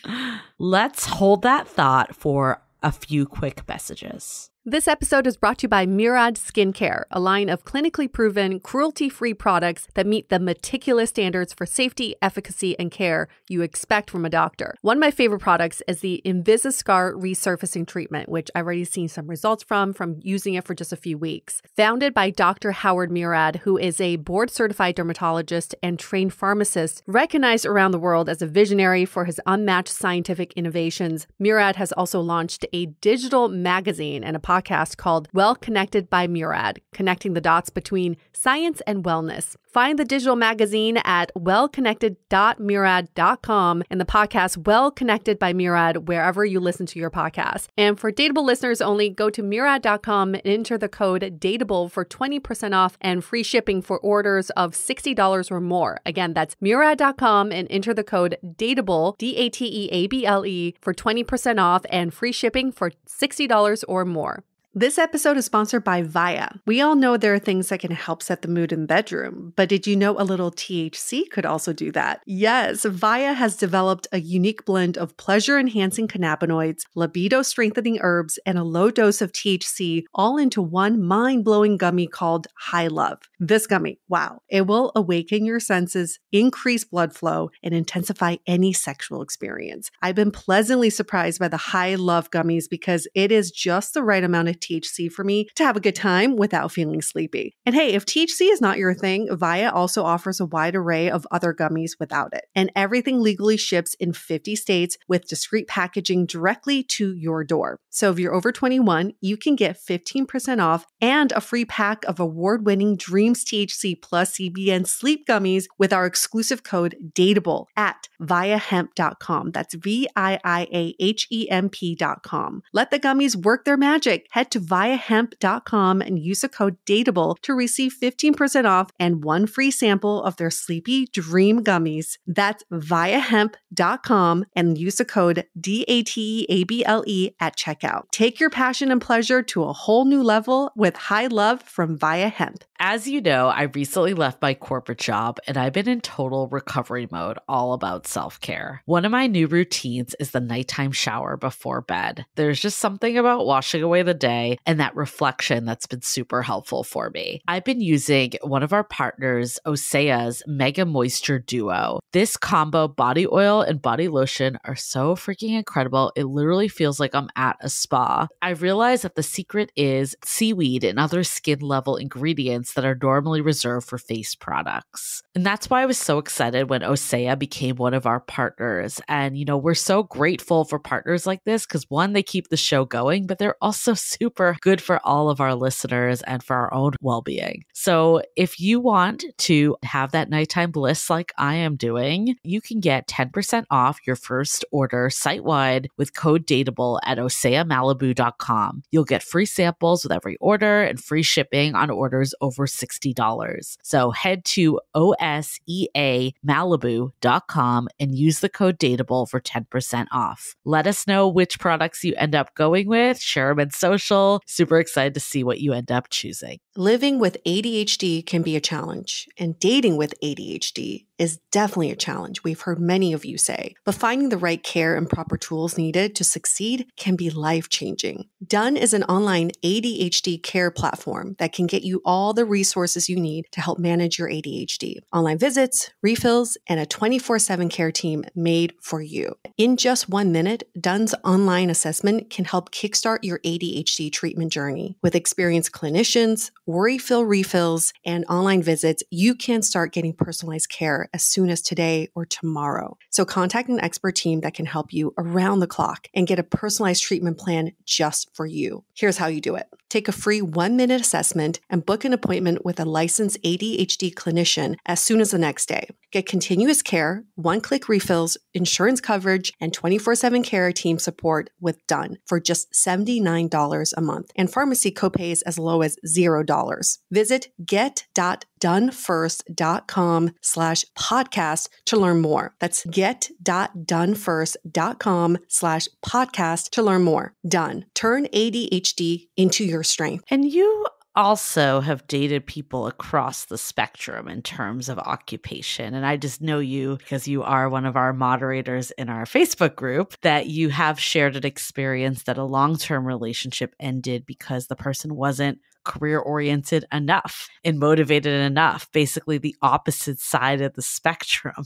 Let's hold that thought for a few quick messages. This episode is brought to you by Murad Skincare, a line of clinically proven, cruelty-free products that meet the meticulous standards for safety, efficacy, and care you expect from a doctor. One of my favorite products is the Invisiscar Resurfacing Treatment, which I've already seen some results from, from using it for just a few weeks. Founded by Doctor Howard Murad, who is a board-certified dermatologist and trained pharmacist, recognized around the world as a visionary for his unmatched scientific innovations, Murad has also launched a digital magazine and a podcast podcast called Well Connected by Murad, connecting the dots between science and wellness. Find the digital magazine at well connected dot murad dot com and the podcast Well Connected by Murad wherever you listen to your podcast. And for Dateable listeners only, go to murad dot com and enter the code Dateable for twenty percent off and free shipping for orders of sixty dollars or more. Again, that's murad dot com and enter the code Dateable, D A T E A B L E, for twenty percent off and free shipping for sixty dollars or more. This episode is sponsored by Via. We all know there are things that can help set the mood in the bedroom, but did you know a little T H C could also do that? Yes, Via has developed a unique blend of pleasure-enhancing cannabinoids, libido-strengthening herbs, and a low dose of T H C all into one mind-blowing gummy called High Love. This gummy, wow, it will awaken your senses, increase blood flow, and intensify any sexual experience. I've been pleasantly surprised by the High Love gummies because it is just the right amount of T H C for me to have a good time without feeling sleepy. And hey, if T H C is not your thing, Via also offers a wide array of other gummies without it. And everything legally ships in fifty states with discreet packaging directly to your door. So if you're over twenty-one, you can get fifteen percent off and a free pack of award-winning Dreams T H C plus C B N sleep gummies with our exclusive code Dateable at via hemp dot com. That's V I I A H E M P dot com. Let the gummies work their magic. Head to via hemp dot com and use the code DATEABLE to receive fifteen percent off and one free sample of their Sleepy Dream Gummies. That's via hemp dot com and use the code D A T E A B L E at checkout. Take your passion and pleasure to a whole new level with high love from Via Hemp. As you know, I recently left my corporate job and I've been in total recovery mode, all about self-care. One of my new routines is the nighttime shower before bed. There's just something about washing away the day and that reflection that's been super helpful for me. I've been using one of our partners, Osea's Mega Moisture Duo. This combo body oil and body lotion are so freaking incredible. It literally feels like I'm at a spa. I realized that the secret is seaweed and other skin level ingredients that are normally reserved for face products. And that's why I was so excited when Osea became one of our partners. And, you know, we're so grateful for partners like this because, one, they keep the show going, but they're also super good for all of our listeners and for our own well-being. So if you want to have that nighttime bliss like I am doing, you can get ten percent off your first order site-wide with code DATEABLE at osea malibu dot com. You'll get free samples with every order and free shipping on orders over sixty dollars. So head to osea malibu dot com and use the code DATEABLE for ten percent off. Let us know which products you end up going with. Share them in social. Super excited to see what you end up choosing. Living with A D H D can be a challenge, and dating with A D H D is definitely a challenge. We've heard many of you say, but finding the right care and proper tools needed to succeed can be life-changing. Done is an online A D H D care platform that can get you all the resources you need to help manage your A D H D. Online visits, refills, and a twenty-four seven care team made for you. In just one minute, Done's online assessment can help kickstart your A D H D treatment journey. With experienced clinicians, worry-fill refills, and online visits, you can start getting personalized care as soon as today or tomorrow. So contact an expert team that can help you around the clock and get a personalized treatment plan just for you. Here's how you do it. Take a free one-minute assessment and book an appointment with a licensed A D H D clinician as soon as the next day. Get continuous care, one-click refills, insurance coverage, and twenty-four seven care team support with Done for just seventy-nine dollars a month and pharmacy copays as low as zero dollars. Visit get dot done first dot com slash podcast to learn more. That's get dot done first dot com slash podcast to learn more. Done. Turn A D H D into your strength. And you also have dated people across the spectrum in terms of occupation. And I just know you, because you are one of our moderators in our Facebook group, that you have shared an experience that a long-term relationship ended because the person wasn't career-oriented enough and motivated enough, basically the opposite side of the spectrum.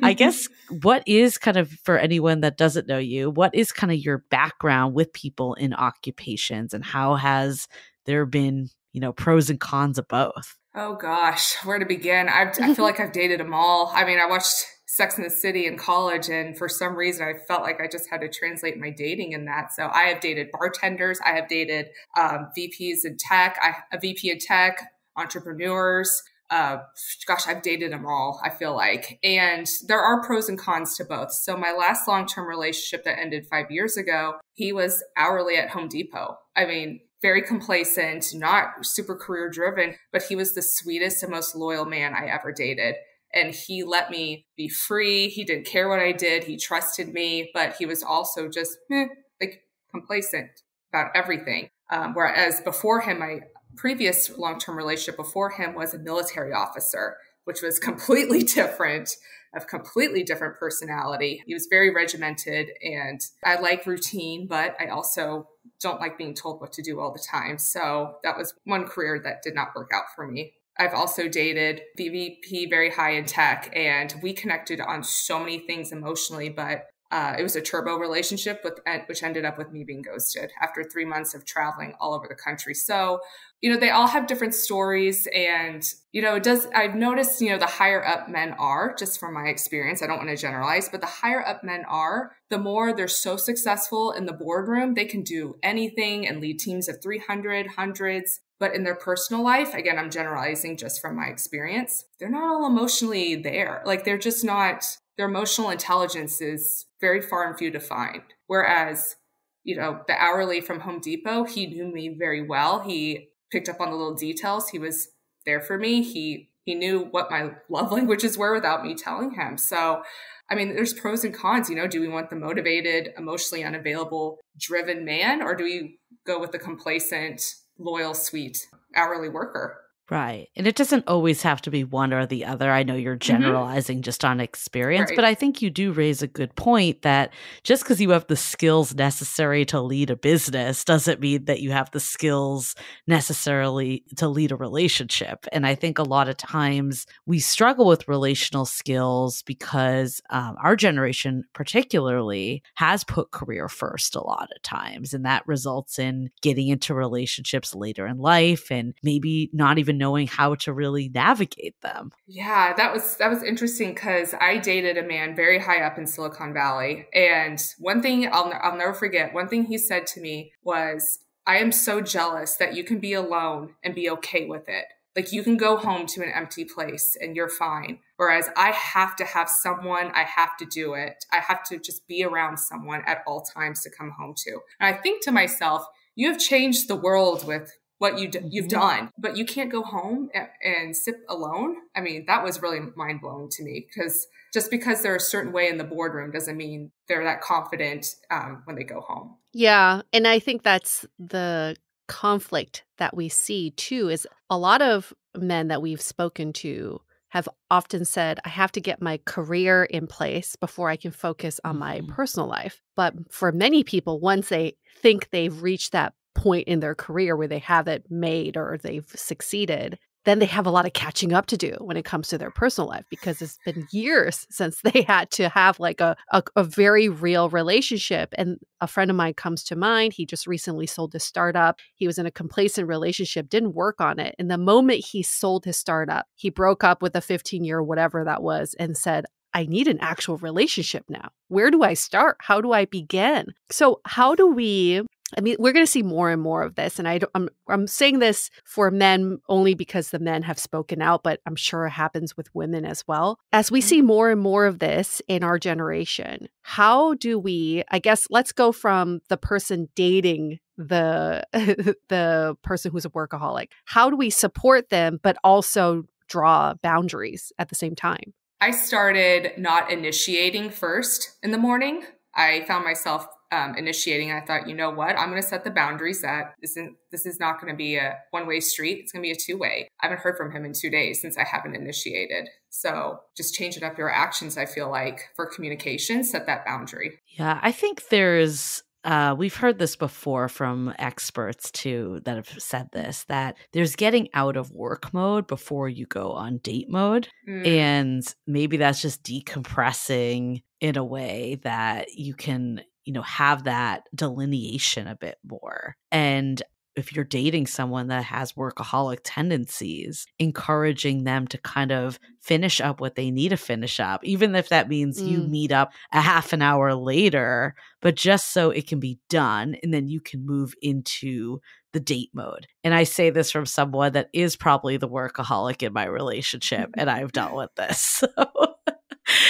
I guess what is kind of, for anyone that doesn't know you, what is kind of your background with people in occupations, and how has there have been, you know, pros and cons of both? Oh gosh, where to begin? I've, I feel like I've dated them all. I mean, I watched Sex and the City in college, and for some reason, I felt like I just had to translate my dating in that. So I have dated bartenders, I have dated um, V Ps in tech, I, a V P in tech, entrepreneurs. Uh, gosh, I've dated them all, I feel like. And there are pros and cons to both. So my last long-term relationship that ended five years ago, he was hourly at Home Depot. I mean, very complacent, not super career driven, but he was the sweetest and most loyal man I ever dated. And he let me be free. He didn't care what I did. He trusted me, but he was also just meh, like complacent about everything. Um, whereas before him, my previous long-term relationship before him was a military officer, which was completely different, of completely different personality. He was very regimented, and I like routine, but I also don't like being told what to do all the time. So that was one career that did not work out for me. I've also dated V P very high in tech, and we connected on so many things emotionally, but uh, it was a turbo relationship, with, which ended up with me being ghosted after three months of traveling all over the country. So, you know, they all have different stories, and, you know, it does, I've noticed, you know, the higher up men are, just from my experience, I don't want to generalize, but the higher up men are, the more they're so successful in the boardroom, they can do anything and lead teams of three hundred, hundreds. But in their personal life, again, I'm generalizing just from my experience, they're not all emotionally there. Like, they're just not, their emotional intelligence is very far and few to find. Whereas you know, the hourly from Home Depot, he knew me very well. He picked up on the little details. He was there for me. He he knew what my love languages were without me telling him. So, I mean, there's pros and cons, you know. Do we want the motivated, emotionally unavailable, driven man, or do we go with the complacent, loyal, sweet, hourly worker? Right. And it doesn't always have to be one or the other. I know you're generalizing mm-hmm. just on experience, right. But I think you do raise a good point that just because you have the skills necessary to lead a business doesn't mean that you have the skills necessarily to lead a relationship. And I think a lot of times we struggle with relational skills because um, our generation particularly has put career first a lot of times. And that results in getting into relationships later in life and maybe not even knowing how to really navigate them. Yeah, that was that was interesting because I dated a man very high up in Silicon Valley. And one thing I'll, I'll never forget, one thing he said to me was, I am so jealous that you can be alone and be okay with it. Like you can go home to an empty place and you're fine. Whereas I have to have someone, I have to do it. I have to just be around someone at all times to come home to. And I think to myself, you have changed the world with what you d you've done, but you can't go home and, and sip alone. I mean, that was really mind blowing to me because just because they're a certain way in the boardroom doesn't mean they're that confident um, when they go home. Yeah. And I think that's the conflict that we see too, is a lot of men that we've spoken to have often said, I have to get my career in place before I can focus on my personal life. But for many people, once they think they've reached that point in their career where they have it made or they've succeeded, then they have a lot of catching up to do when it comes to their personal life, because it's been years since they had to have like a, a, a very real relationship. And a friend of mine comes to mind. He just recently sold his startup. He was in a complacent relationship, didn't work on it. And the moment he sold his startup, he broke up with a fifteen year, whatever that was, and said, I need an actual relationship now. Where do I start? How do I begin? So how do we... I mean, we're going to see more and more of this. And I don't, I'm, I'm saying this for men only because the men have spoken out, but I'm sure it happens with women as well. As we see more and more of this in our generation, how do we, I guess, let's go from the person dating the, the person who's a workaholic. How do we support them, but also draw boundaries at the same time? I started not initiating first in the morning. I found myself Um, initiating. I thought, you know what, I'm going to set the boundaries that this isn't, this is not going to be a one-way street. It's going to be a two-way. I haven't heard from him in two days since I haven't initiated. So just changing up your actions, I feel like, for communication, set that boundary. Yeah, I think there's Uh, we've heard this before from experts too that have said this, that there's getting out of work mode before you go on date mode. Mm. And maybe that's just decompressing in a way that you can, you know, have that delineation a bit more. And if you're dating someone that has workaholic tendencies, encouraging them to kind of finish up what they need to finish up, even if that means mm. you meet up a half an hour later, but just so it can be done. And then you can move into the date mode. And I say this from someone that is probably the workaholic in my relationship, and I've dealt with this. So.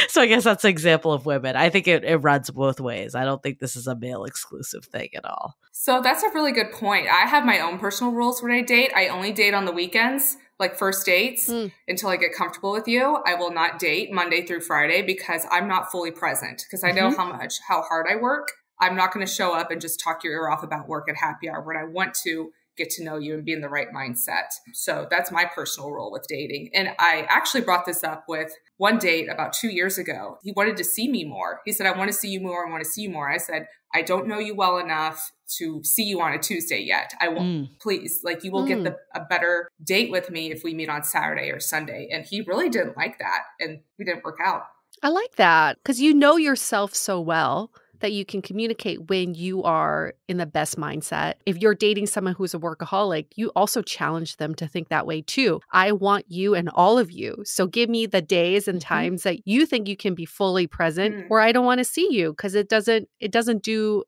So I guess that's an example of women. I think it, it runs both ways. I don't think this is a male exclusive thing at all. So that's a really good point. I have my own personal rules when I date. I only date on the weekends, like first dates, mm. until I get comfortable with you. I will not date Monday through Friday because I'm not fully present, because I know mm-hmm. how much, how hard I work. I'm not going to show up and just talk your ear off about work at happy hour when I want to get to know you and be in the right mindset. So that's my personal role with dating. And I actually brought this up with one date about two years ago. He wanted to see me more. He said, I want to see you more. I want to see you more. I said, I don't know you well enough to see you on a Tuesday yet. I won't, mm. please, like you will mm. get the, a better date with me if we meet on Saturday or Sunday. And he really didn't like that. And we didn't work out. I like that, because you know yourself so well that you can communicate when you are in the best mindset. If you're dating someone who's a workaholic, you also challenge them to think that way too. I want you and all of you. So give me the days and times that you think you can be fully present, mm. or I don't want to see you, because it doesn't it doesn't do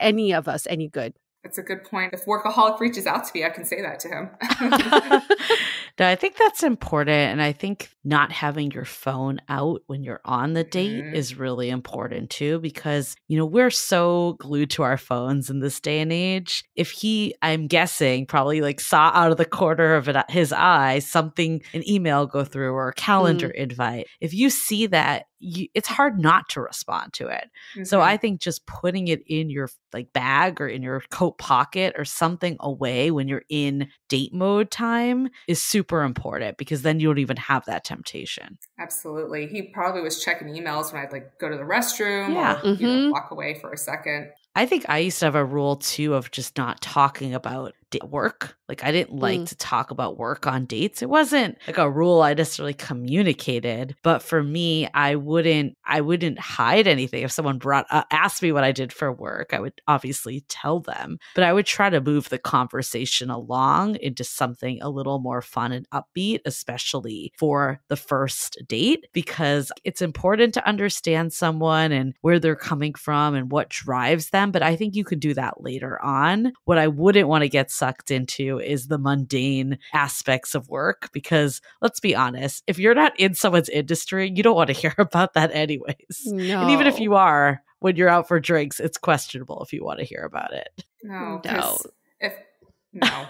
any of us any good. That's a good point. If workaholic reaches out to me, I can say that to him. No, I think that's important. And I think not having your phone out when you're on the date mm-hmm. is really important too, because, you know, we're so glued to our phones in this day and age. If he, I'm guessing, probably like saw out of the corner of it, his eye something, an email go through or a calendar mm-hmm. invite, if you see that, You, it's hard not to respond to it. Mm-hmm. So I think just putting it in your like bag or in your coat pocket or something away when you're in date mode time is super important, because then you don't even have that temptation. Absolutely. He probably was checking emails when I'd like go to the restroom yeah. or mm-hmm. you know, walk away for a second. I think I used to have a rule too of just not talking about work. Like I didn't like mm. to talk about work on dates. It wasn't like a rule I necessarily communicated, but for me, I wouldn't, I wouldn't hide anything. If someone brought, uh, asked me what I did for work, I would obviously tell them, but I would try to move the conversation along into something a little more fun and upbeat, especially for the first date, because it's important to understand someone and where they're coming from and what drives them. But I think you can do that later on. What I wouldn't want to get sucked into is the mundane aspects of work, because let's be honest, if you're not in someone's industry, you don't want to hear about that anyways. No. And even if you are, when you're out for drinks, it's questionable if you want to hear about it. No. No. If, no.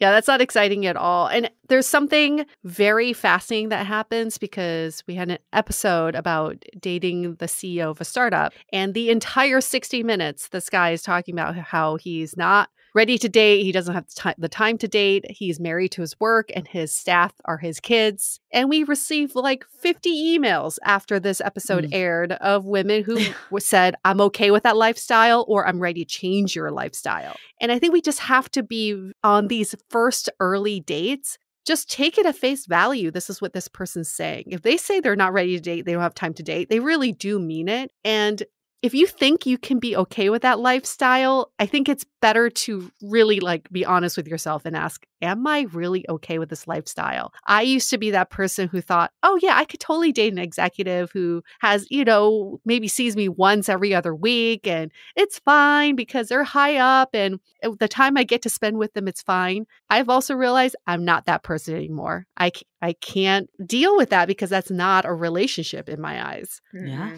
Yeah, that's not exciting at all. And there's something very fascinating that happens, because we had an episode about dating the C E O of a startup, and the entire sixty minutes, this guy is talking about how he's not ready to date. He doesn't have the time to date. He's married to his work and his staff are his kids. And we received like fifty emails after this episode mm. aired of women who said, I'm okay with that lifestyle, or I'm ready to change your lifestyle. And I think we just have to be on these first early dates. Just take it at face value. This is what this person's saying. If they say they're not ready to date, they don't have time to date, they really do mean it. And if you think you can be okay with that lifestyle, I think it's better to really like be honest with yourself and ask, am I really okay with this lifestyle? I used to be that person who thought, oh yeah, I could totally date an executive who has, you know, maybe sees me once every other week, and it's fine because they're high up and the time I get to spend with them, it's fine. I've also realized I'm not that person anymore. I I can't deal with that, because that's not a relationship in my eyes. Yeah.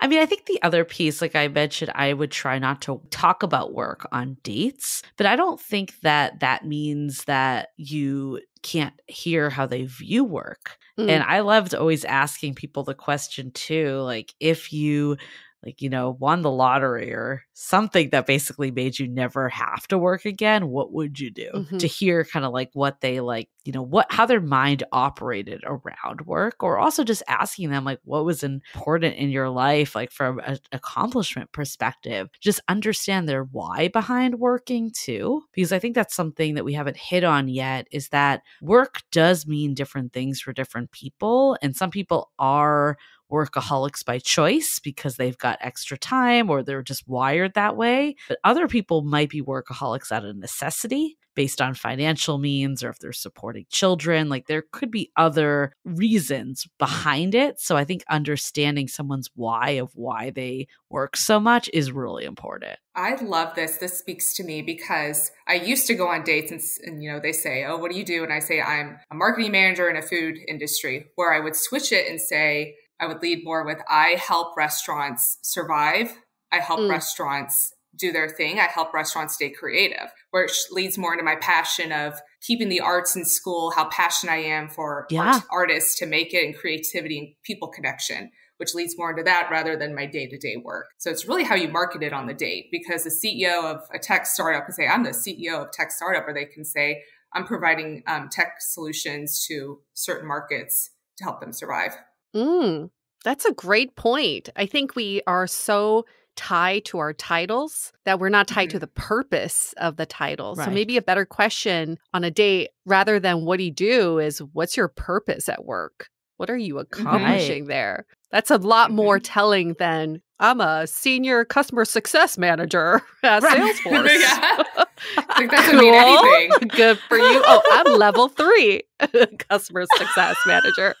I mean, I think the other piece, like I mentioned, I would try not to talk about work on dates, but I don't think that that means that you can't hear how they view work. Mm. And I loved always asking people the question too, like if you like, you know, won the lottery or something that basically made you never have to work again, what would you do? Mm-hmm. To hear kind of like what they like, you know, what, how their mind operated around work, or also just asking them like what was important in your life, like from an accomplishment perspective, just understand their why behind working too. Because I think that's something that we haven't hit on yet, is that work does mean different things for different people. And some people are workaholics by choice because they've got extra time or they're just wired that way. But other people might be workaholics out of necessity based on financial means, or if they're supporting children, like there could be other reasons behind it. So I think understanding someone's why of why they work so much is really important. I love this. This speaks to me because I used to go on dates and, and, you know, they say, oh, what do you do? And I say, I'm a marketing manager in a food industry, where I would switch it and say, I would lead more with, I help restaurants survive. I help mm. restaurants do their thing. I help restaurants stay creative, which leads more into my passion of keeping the arts in school, how passionate I am for yeah. art, artists to make it, and creativity and people connection, which leads more into that rather than my day-to-day work. So it's really how you market it on the date, because the C E O of a tech startup can say, I'm the C E O of tech startup, or they can say, I'm providing um, tech solutions to certain markets to help them survive. Mm, that's a great point. I think we are so tied to our titles that we're not tied mm-hmm. to the purpose of the title. Right. So maybe a better question on a date, rather than what do you do, is what's your purpose at work? What are you accomplishing right. there? That's a lot mm-hmm. more telling than I'm a senior customer success manager at right. Salesforce. Yeah. Like, that could cool. mean anything. Good for you. Oh, I'm level three customer success manager.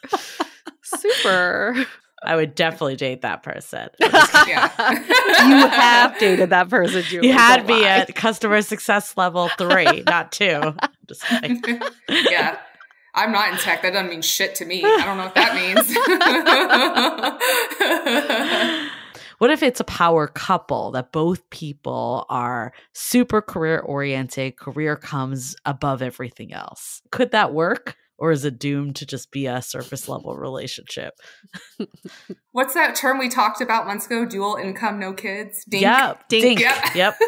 Super. I would definitely date that person. Yeah. You have dated that person, Julie. You had me at customer success level three, not two. just saying. Yeah. I'm not in tech. That doesn't mean shit to me. I don't know what that means. What if it's a power couple that both people are super career oriented, career comes above everything else? Could that work? Or is it doomed to just be a surface level relationship? What's that term we talked about months ago? Dual income, no kids? Dink. Yep. Dink. Dink. Yep. Yep.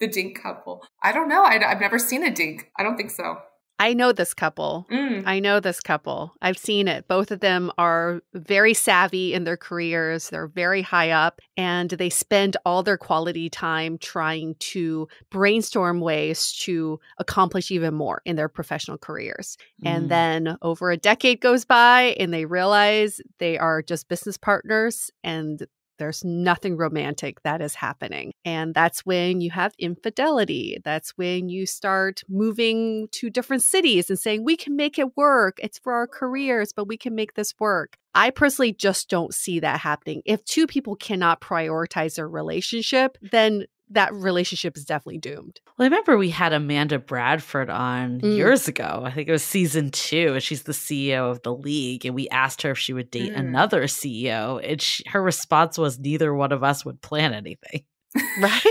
The dink couple. I don't know. I, I've never seen a dink. I don't think so. I know this couple. Mm. I know this couple. I've seen it. Both of them are very savvy in their careers. They're very high up, and they spend all their quality time trying to brainstorm ways to accomplish even more in their professional careers. Mm. And then over a decade goes by, and they realize they are just business partners, and there's nothing romantic that is happening. And that's when you have infidelity. That's when you start moving to different cities and saying, we can make it work. It's for our careers, but we can make this work. I personally just don't see that happening. If two people cannot prioritize their relationship, then that relationship is definitely doomed. Well, I remember we had Amanda Bradford on mm. years ago. I think it was season two. And she's the C E O of The League. And we asked her if she would date mm. another C E O. And she, her response was, neither one of us would plan anything. Right?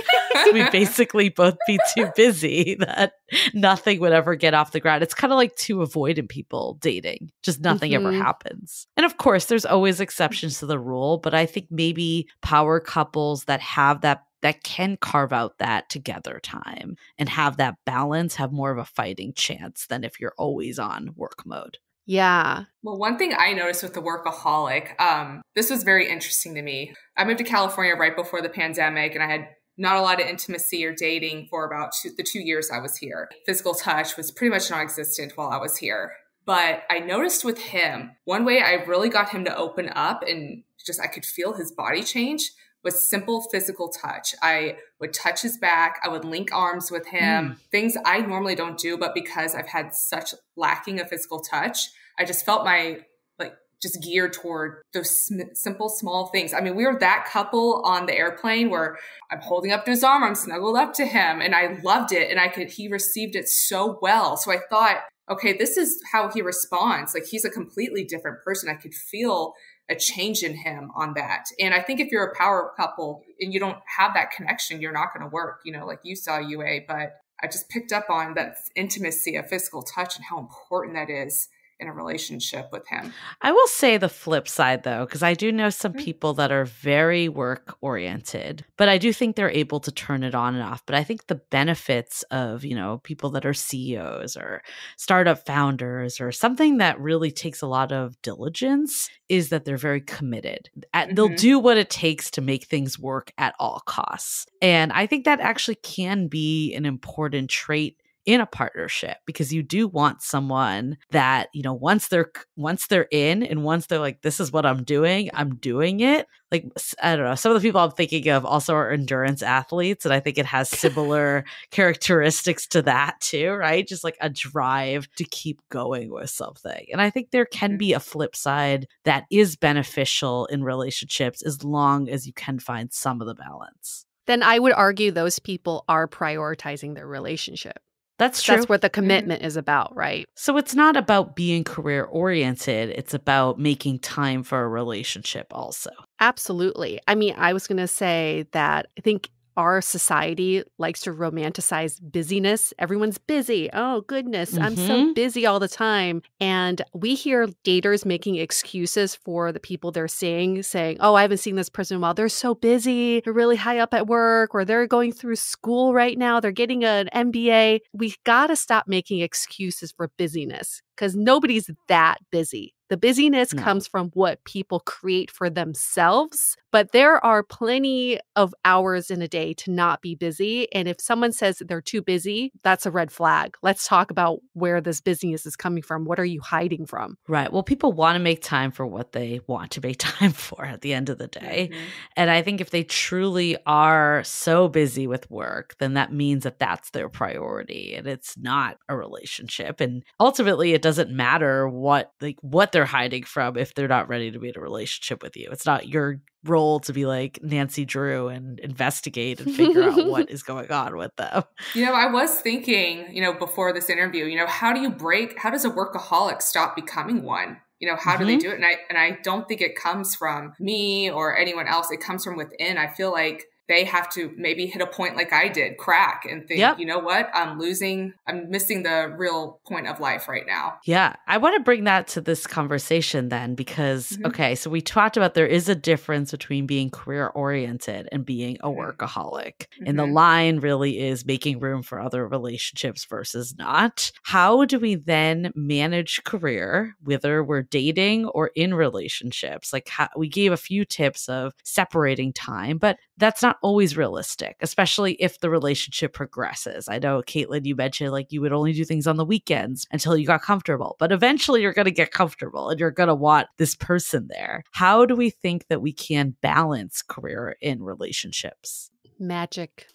We basically both be too busy that nothing would ever get off the ground. It's kind of like two avoidant people dating. Just nothing mm-hmm. ever happens. And of course, there's always exceptions to the rule. But I think maybe power couples that have that that can carve out that together time and have that balance, have more of a fighting chance than if you're always on work mode. Yeah. Well, one thing I noticed with the workaholic, um, this was very interesting to me. I moved to California right before the pandemic, and I had not a lot of intimacy or dating for about two, the two years I was here. Physical touch was pretty much non-existent while I was here. But I noticed with him, one way I really got him to open up and just I could feel his body change was simple physical touch. I would touch his back. I would link arms with him, mm. things I normally don't do, but because I've had such lacking of physical touch, I just felt my, like, just geared toward those sm simple, small things. I mean, we were that couple on the airplane where I'm holding up to his arm, I'm snuggled up to him, and I loved it. And I could, he received it so well. So I thought, okay, this is how he responds. Like, he's a completely different person. I could feel a change in him on that. And I think if you're a power couple and you don't have that connection, you're not going to work, you know, like you saw U A, but I just picked up on that intimacy of physical touch and how important that is in a relationship with him. I will say the flip side though, because I do know some people that are very work oriented, but I do think they're able to turn it on and off. But I think the benefits of, you know, people that are C E Os or startup founders or something that really takes a lot of diligence is that they're very committed. At, mm-hmm. They'll do what it takes to make things work at all costs. And I think that actually can be an important trait in a partnership, because you do want someone that, you know, once they're once they're in and once they're like, this is what I'm doing, I'm doing it. Like, I don't know, some of the people I'm thinking of also are endurance athletes. And I think it has similar characteristics to that too, right? Just like a drive to keep going with something. And I think there can be a flip side that is beneficial in relationships as long as you can find some of the balance. Then I would argue those people are prioritizing their relationship. That's true. That's what the commitment is about, right? So it's not about being career oriented. It's about making time for a relationship also. Absolutely. I mean, I was going to say that I think our society likes to romanticize busyness. Everyone's busy. Oh, goodness. Mm-hmm. I'm so busy all the time. And we hear daters making excuses for the people they're seeing, saying, oh, I haven't seen this person in a while. They're so busy. They're really high up at work, or they're going through school right now. They're getting an M B A. We've got to stop making excuses for busyness, because nobody's that busy. The busyness no. comes from what people create for themselves, but there are plenty of hours in a day to not be busy. And if someone says they're too busy, that's a red flag. Let's talk about where this busyness is coming from. What are you hiding from? Right. Well, people want to make time for what they want to make time for at the end of the day. Mm-hmm. And I think if they truly are so busy with work, then that means that that's their priority and it's not a relationship. And ultimately, it doesn't matter what, like, what they're hiding from if they're not ready to be in a relationship with you. It's not your role to be like Nancy Drew and investigate and figure out what is going on with them. You know, I was thinking, you know, before this interview, you know, how do you break, how does a workaholic stop becoming one? You know, how mm-hmm. do they do it? And I, and I don't think it comes from me or anyone else. It comes from within. I feel like they have to maybe hit a point like I did, crack, and think, yep. you know what, I'm losing, I'm missing the real point of life right now. Yeah. I want to bring that to this conversation then, because, mm-hmm. okay, so we talked about there is a difference between being career oriented and being a workaholic. Mm-hmm. And the line really is making room for other relationships versus not. How do we then manage career, whether we're dating or in relationships? Like how, we gave a few tips of separating time, but that's not always realistic, especially if the relationship progresses. I know, Caitlin, you mentioned like you would only do things on the weekends until you got comfortable, but eventually you're going to get comfortable and you're going to want this person there. How do we think that we can balance career in relationships? Magic.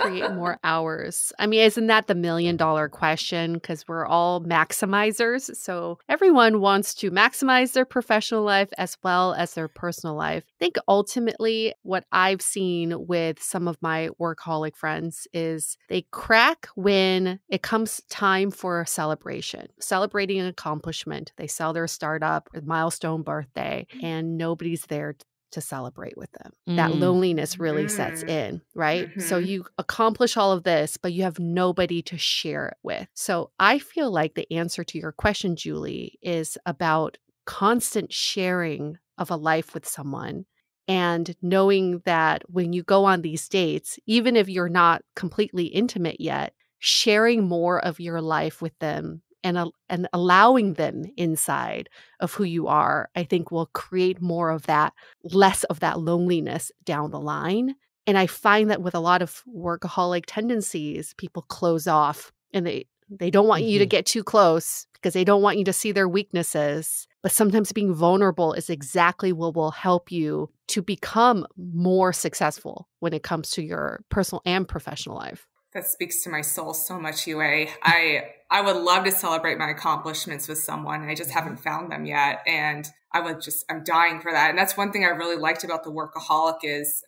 Create more hours. I mean, isn't that the million dollar question? Because we're all maximizers. So everyone wants to maximize their professional life as well as their personal life. I think ultimately what I've seen with some of my workaholic friends is they crack when it comes time for a celebration, celebrating an accomplishment. They sell their startup or milestone birthday and nobody's there to to celebrate with them. Mm. That loneliness really sets in, right? Mm-hmm. So you accomplish all of this, but you have nobody to share it with. So I feel like the answer to your question, Julie, is about constant sharing of a life with someone and knowing that when you go on these dates, even if you're not completely intimate yet, sharing more of your life with them and uh, and allowing them inside of who you are, I think will create more of that, less of that loneliness down the line. And I find that with a lot of workaholic tendencies, people close off and they, they don't want mm-hmm. you to get too close because they don't want you to see their weaknesses. But sometimes being vulnerable is exactly what will help you to become more successful when it comes to your personal and professional life. That speaks to my soul so much, Yue. I I would love to celebrate my accomplishments with someone. I just haven't found them yet. And I would just, I'm dying for that. And that's one thing I really liked about the workaholic is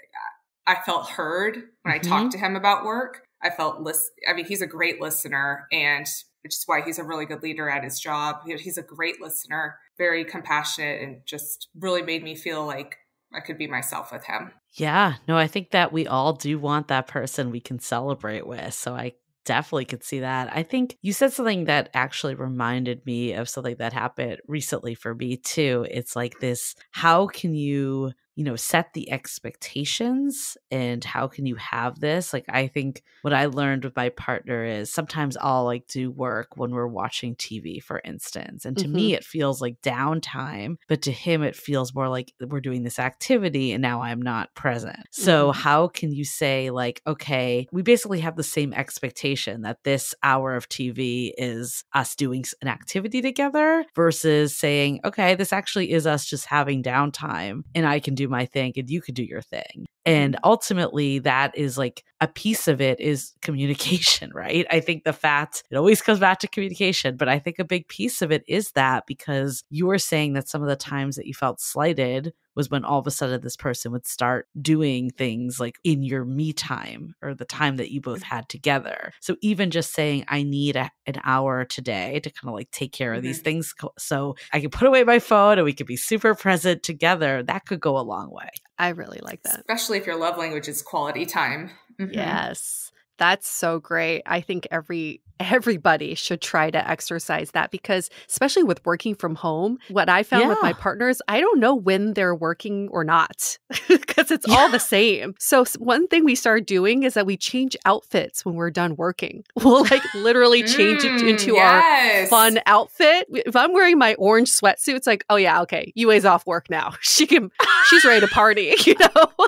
I felt heard when mm-hmm. I talked to him about work. I felt, lis- I mean, he's a great listener, and which is why he's a really good leader at his job. He's a great listener, very compassionate, and just really made me feel like I could be myself with him. Yeah. No, I think that we all do want that person we can celebrate with. So I definitely could see that. I think you said something that actually reminded me of something that happened recently for me too. It's like this, how can you, you know, set the expectations and how can you have this? Like, I think what I learned with my partner is sometimes I'll like do work when we're watching T V, for instance. And to mm-hmm. me, it feels like downtime, but to him, it feels more like we're doing this activity and now I'm not present. Mm-hmm. So how can you say like, okay, we basically have the same expectation that this hour of T V is us doing an activity together versus saying, okay, this actually is us just having downtime and I can do my thing and you could do your thing. And ultimately that is like a piece of it is communication, right? I think the fact it always comes back to communication, but I think a big piece of it is that because you were saying that some of the times that you felt slighted was when all of a sudden this person would start doing things like in your me time or the time that you both had together. So even just saying, I need a, an hour today to kind of like take care of mm-hmm. these things so I can put away my phone and we could be super present together, that could go a long way. I really like that. Especially if your love language is quality time. Mm-hmm. Yes. That's so great. I think every everybody should try to exercise that because especially with working from home, what I found yeah. with my partners, I don't know when they're working or not because it's yeah. all the same. So one thing we started doing is that we change outfits when we're done working. We'll like literally change mm, it into yes. our fun outfit. If I'm wearing my orange sweatsuit, it's like, oh yeah, okay, Yue's off work now. She can, she's ready to party, you know?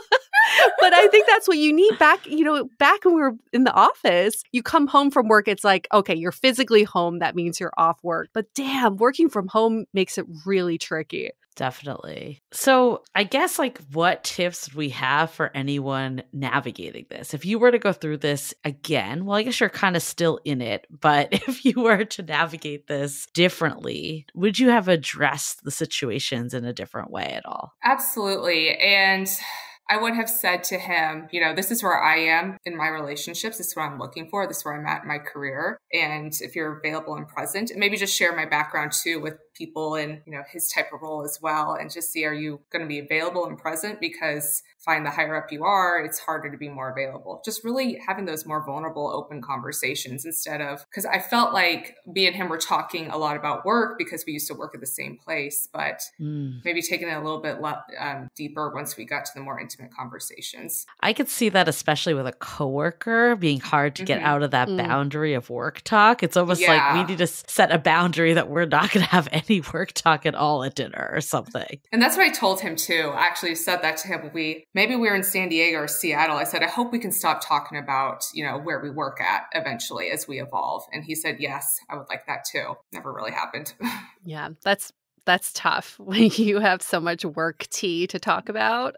But I think that's what you need back, you know, back when we were in the office, you come home from work, it's like, okay, you're physically home. That means you're off work. But damn, working from home makes it really tricky. Definitely. So I guess like what tips do we have for anyone navigating this? If you were to go through this again, well, I guess you're kind of still in it, but if you were to navigate this differently, would you have addressed the situations in a different way at all? Absolutely. And I would have said to him, you know, this is where I am in my relationships. This is what I'm looking for. This is where I'm at in my career. And if you're available and present, maybe just share my background too with people and, you know, his type of role as well. And just see, are you going to be available and present? Because find the higher up you are, it's harder to be more available. Just really having those more vulnerable, open conversations instead of, because I felt like me and him were talking a lot about work because we used to work at the same place, but mm. maybe taking it a little bit le- um, deeper once we got to the more intimate conversations. I could see that, especially with a coworker, being hard to mm-hmm. get out of that mm. boundary of work talk. It's almost yeah. like we need to set a boundary that we're not going to have any Any work talk at all at dinner or something. And that's what I told him too. I actually said that to him. We maybe we were in San Diego or Seattle. I said, I hope we can stop talking about, you know, where we work at eventually as we evolve. And he said, yes, I would like that too. Never really happened. Yeah, that's That's tough when you have so much work tea to talk about.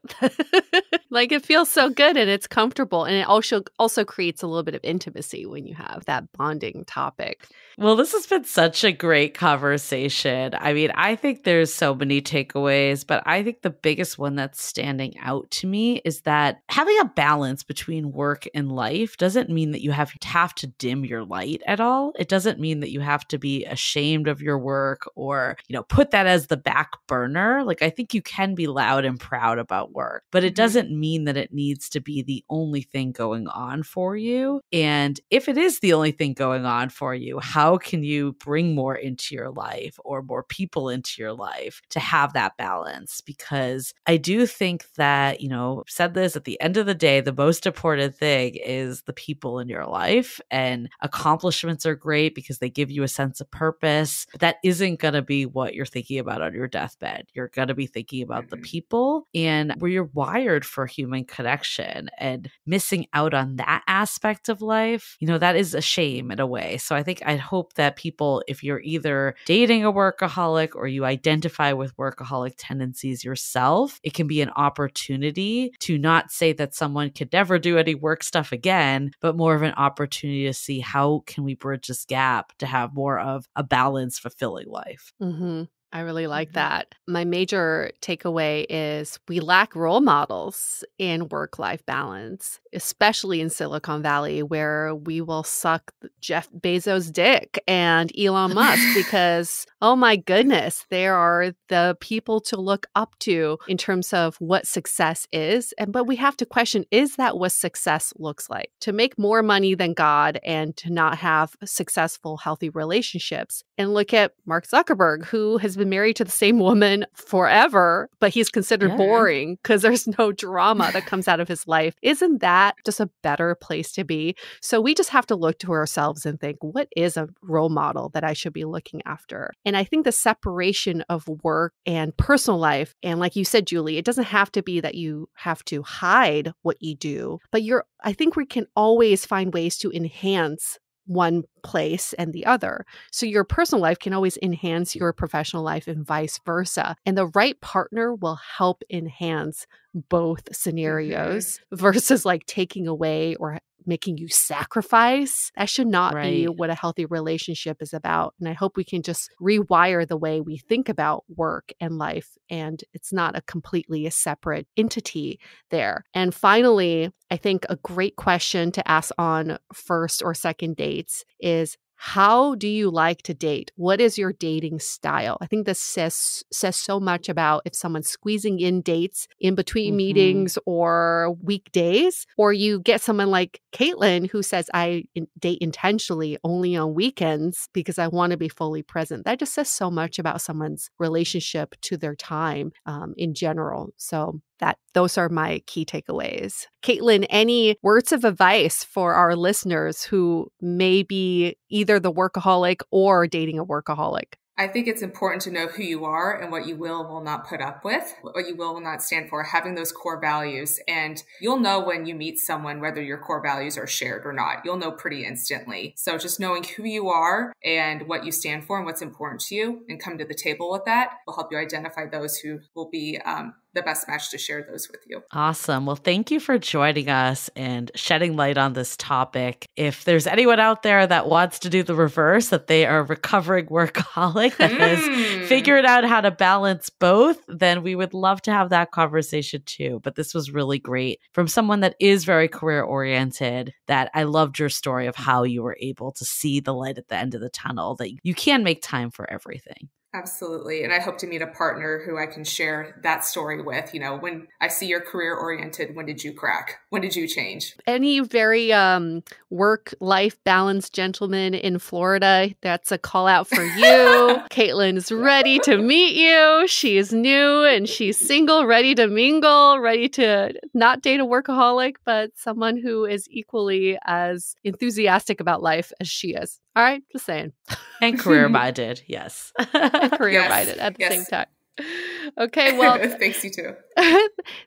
Like it feels so good and it's comfortable. And it also also creates a little bit of intimacy when you have that bonding topic. Well, this has been such a great conversation. I mean, I think there's so many takeaways, but I think the biggest one that's standing out to me is that having a balance between work and life doesn't mean that you have to have to dim your light at all. It doesn't mean that you have to be ashamed of your work or, you know, put that that as the back burner. Like, I think you can be loud and proud about work, but it doesn't mean that it needs to be the only thing going on for you. And if it is the only thing going on for you, how can you bring more into your life or more people into your life to have that balance? Because I do think that, you know, I've said this, at the end of the day, the most important thing is the people in your life, and accomplishments are great because they give you a sense of purpose, but that isn't going to be what you're thinking about on your deathbed. You're going to be thinking about mm-hmm. the people and where you're wired for human connection, and missing out on that aspect of life, you know, that is a shame in a way. So I think I hope that people, if you're either dating a workaholic or you identify with workaholic tendencies yourself, it can be an opportunity to not say that someone could never do any work stuff again, but more of an opportunity to see how can we bridge this gap to have more of a balanced, fulfilling life. Mm-hmm. I really like that. My major takeaway is we lack role models in work-life balance, especially in Silicon Valley, where we will suck Jeff Bezos' dick and Elon Musk because, oh my goodness, they are the people to look up to in terms of what success is. And but we have to question, is that what success looks like? To make more money than God and to not have successful, healthy relationships. And look at Mark Zuckerberg, who has been married to the same woman forever, but he's considered yeah. boring because there's no drama that comes out of his life. Isn't that just a better place to be? So we just have to look to ourselves and think, what is a role model that I should be looking after? And I think the separation of work and personal life, and like you said, Julie, it doesn't have to be that you have to hide what you do, but you're, I think we can always find ways to enhance one place and the other. So your personal life can always enhance your professional life and vice versa. And the right partner will help enhance both scenarios mm-hmm. versus like taking away or making you sacrifice. That should not right. be what a healthy relationship is about. And I hope we can just rewire the way we think about work and life. And it's not a completely a separate entity there. And finally, I think a great question to ask on first or second dates is, how do you like to date? What is your dating style? I think this says says so much about if someone's squeezing in dates in between mm-hmm. meetings or weekdays, or you get someone like Caitlin who says, I in- date intentionally only on weekends because I want to be fully present. That just says so much about someone's relationship to their time um, in general. So that those are my key takeaways. Caitlin, any words of advice for our listeners who may be either the workaholic or dating a workaholic? I think it's important to know who you are and what you will will not put up with, what you will will not stand for, having those core values. And you'll know when you meet someone whether your core values are shared or not. You'll know pretty instantly. So just knowing who you are and what you stand for and what's important to you and come to the table with that will help you identify those who will be um, the best match to share those with you. Awesome. Well, thank you for joining us and shedding light on this topic. If there's anyone out there that wants to do the reverse, that they are recovering workaholic, that mm. is figuring out how to balance both, then we would love to have that conversation too. But this was really great from someone that is very career oriented, that I loved your story of how you were able to see the light at the end of the tunnel, that you can make time for everything. Absolutely. And I hope to meet a partner who I can share that story with. You know, when I see you're career oriented, when did you crack? When did you change? Any very um, work-life balance gentleman in Florida, that's a call out for you. Caitlin's ready to meet you. She is new and she's single, ready to mingle, ready to not date a workaholic, but someone who is equally as enthusiastic about life as she is. All right, just saying. And career-minded, yes. And career-minded yes, at the yes. same time. Okay, well. Thanks, you too.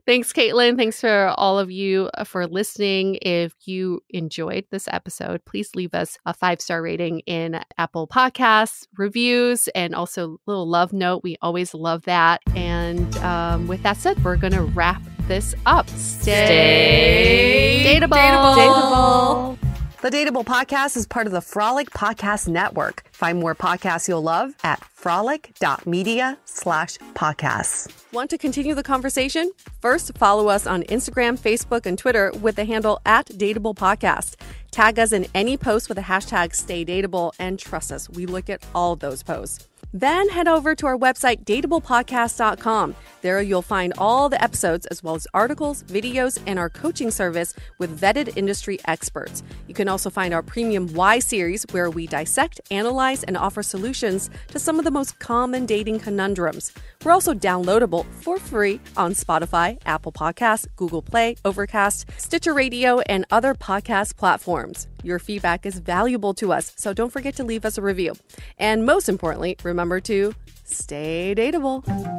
Thanks, Caitlin. Thanks for all of you for listening. If you enjoyed this episode, please leave us a five-star rating in Apple Podcasts, reviews, and also a little love note. We always love that. And um, with that said, we're going to wrap this up. Stay, Stay dateable. Dateable. Dateable. The Dateable Podcast is part of the Frolic Podcast Network. Find more podcasts you'll love at frolic.media slash podcasts. Want to continue the conversation? First, follow us on Instagram, Facebook, and Twitter with the handle at Dateable Podcast. Tag us in any post with the hashtag Stay Dateable, and trust us, we look at all those posts. Then head over to our website, dateable podcast dot com. There you'll find all the episodes as well as articles, videos, and our coaching service with vetted industry experts. You can also find our premium Why series where we dissect, analyze, and offer solutions to some of the most common dating conundrums. We're also downloadable for free on Spotify, Apple Podcasts, Google Play, Overcast, Stitcher Radio, and other podcast platforms. Your feedback is valuable to us, so don't forget to leave us a review. And most importantly, remember to stay dateable.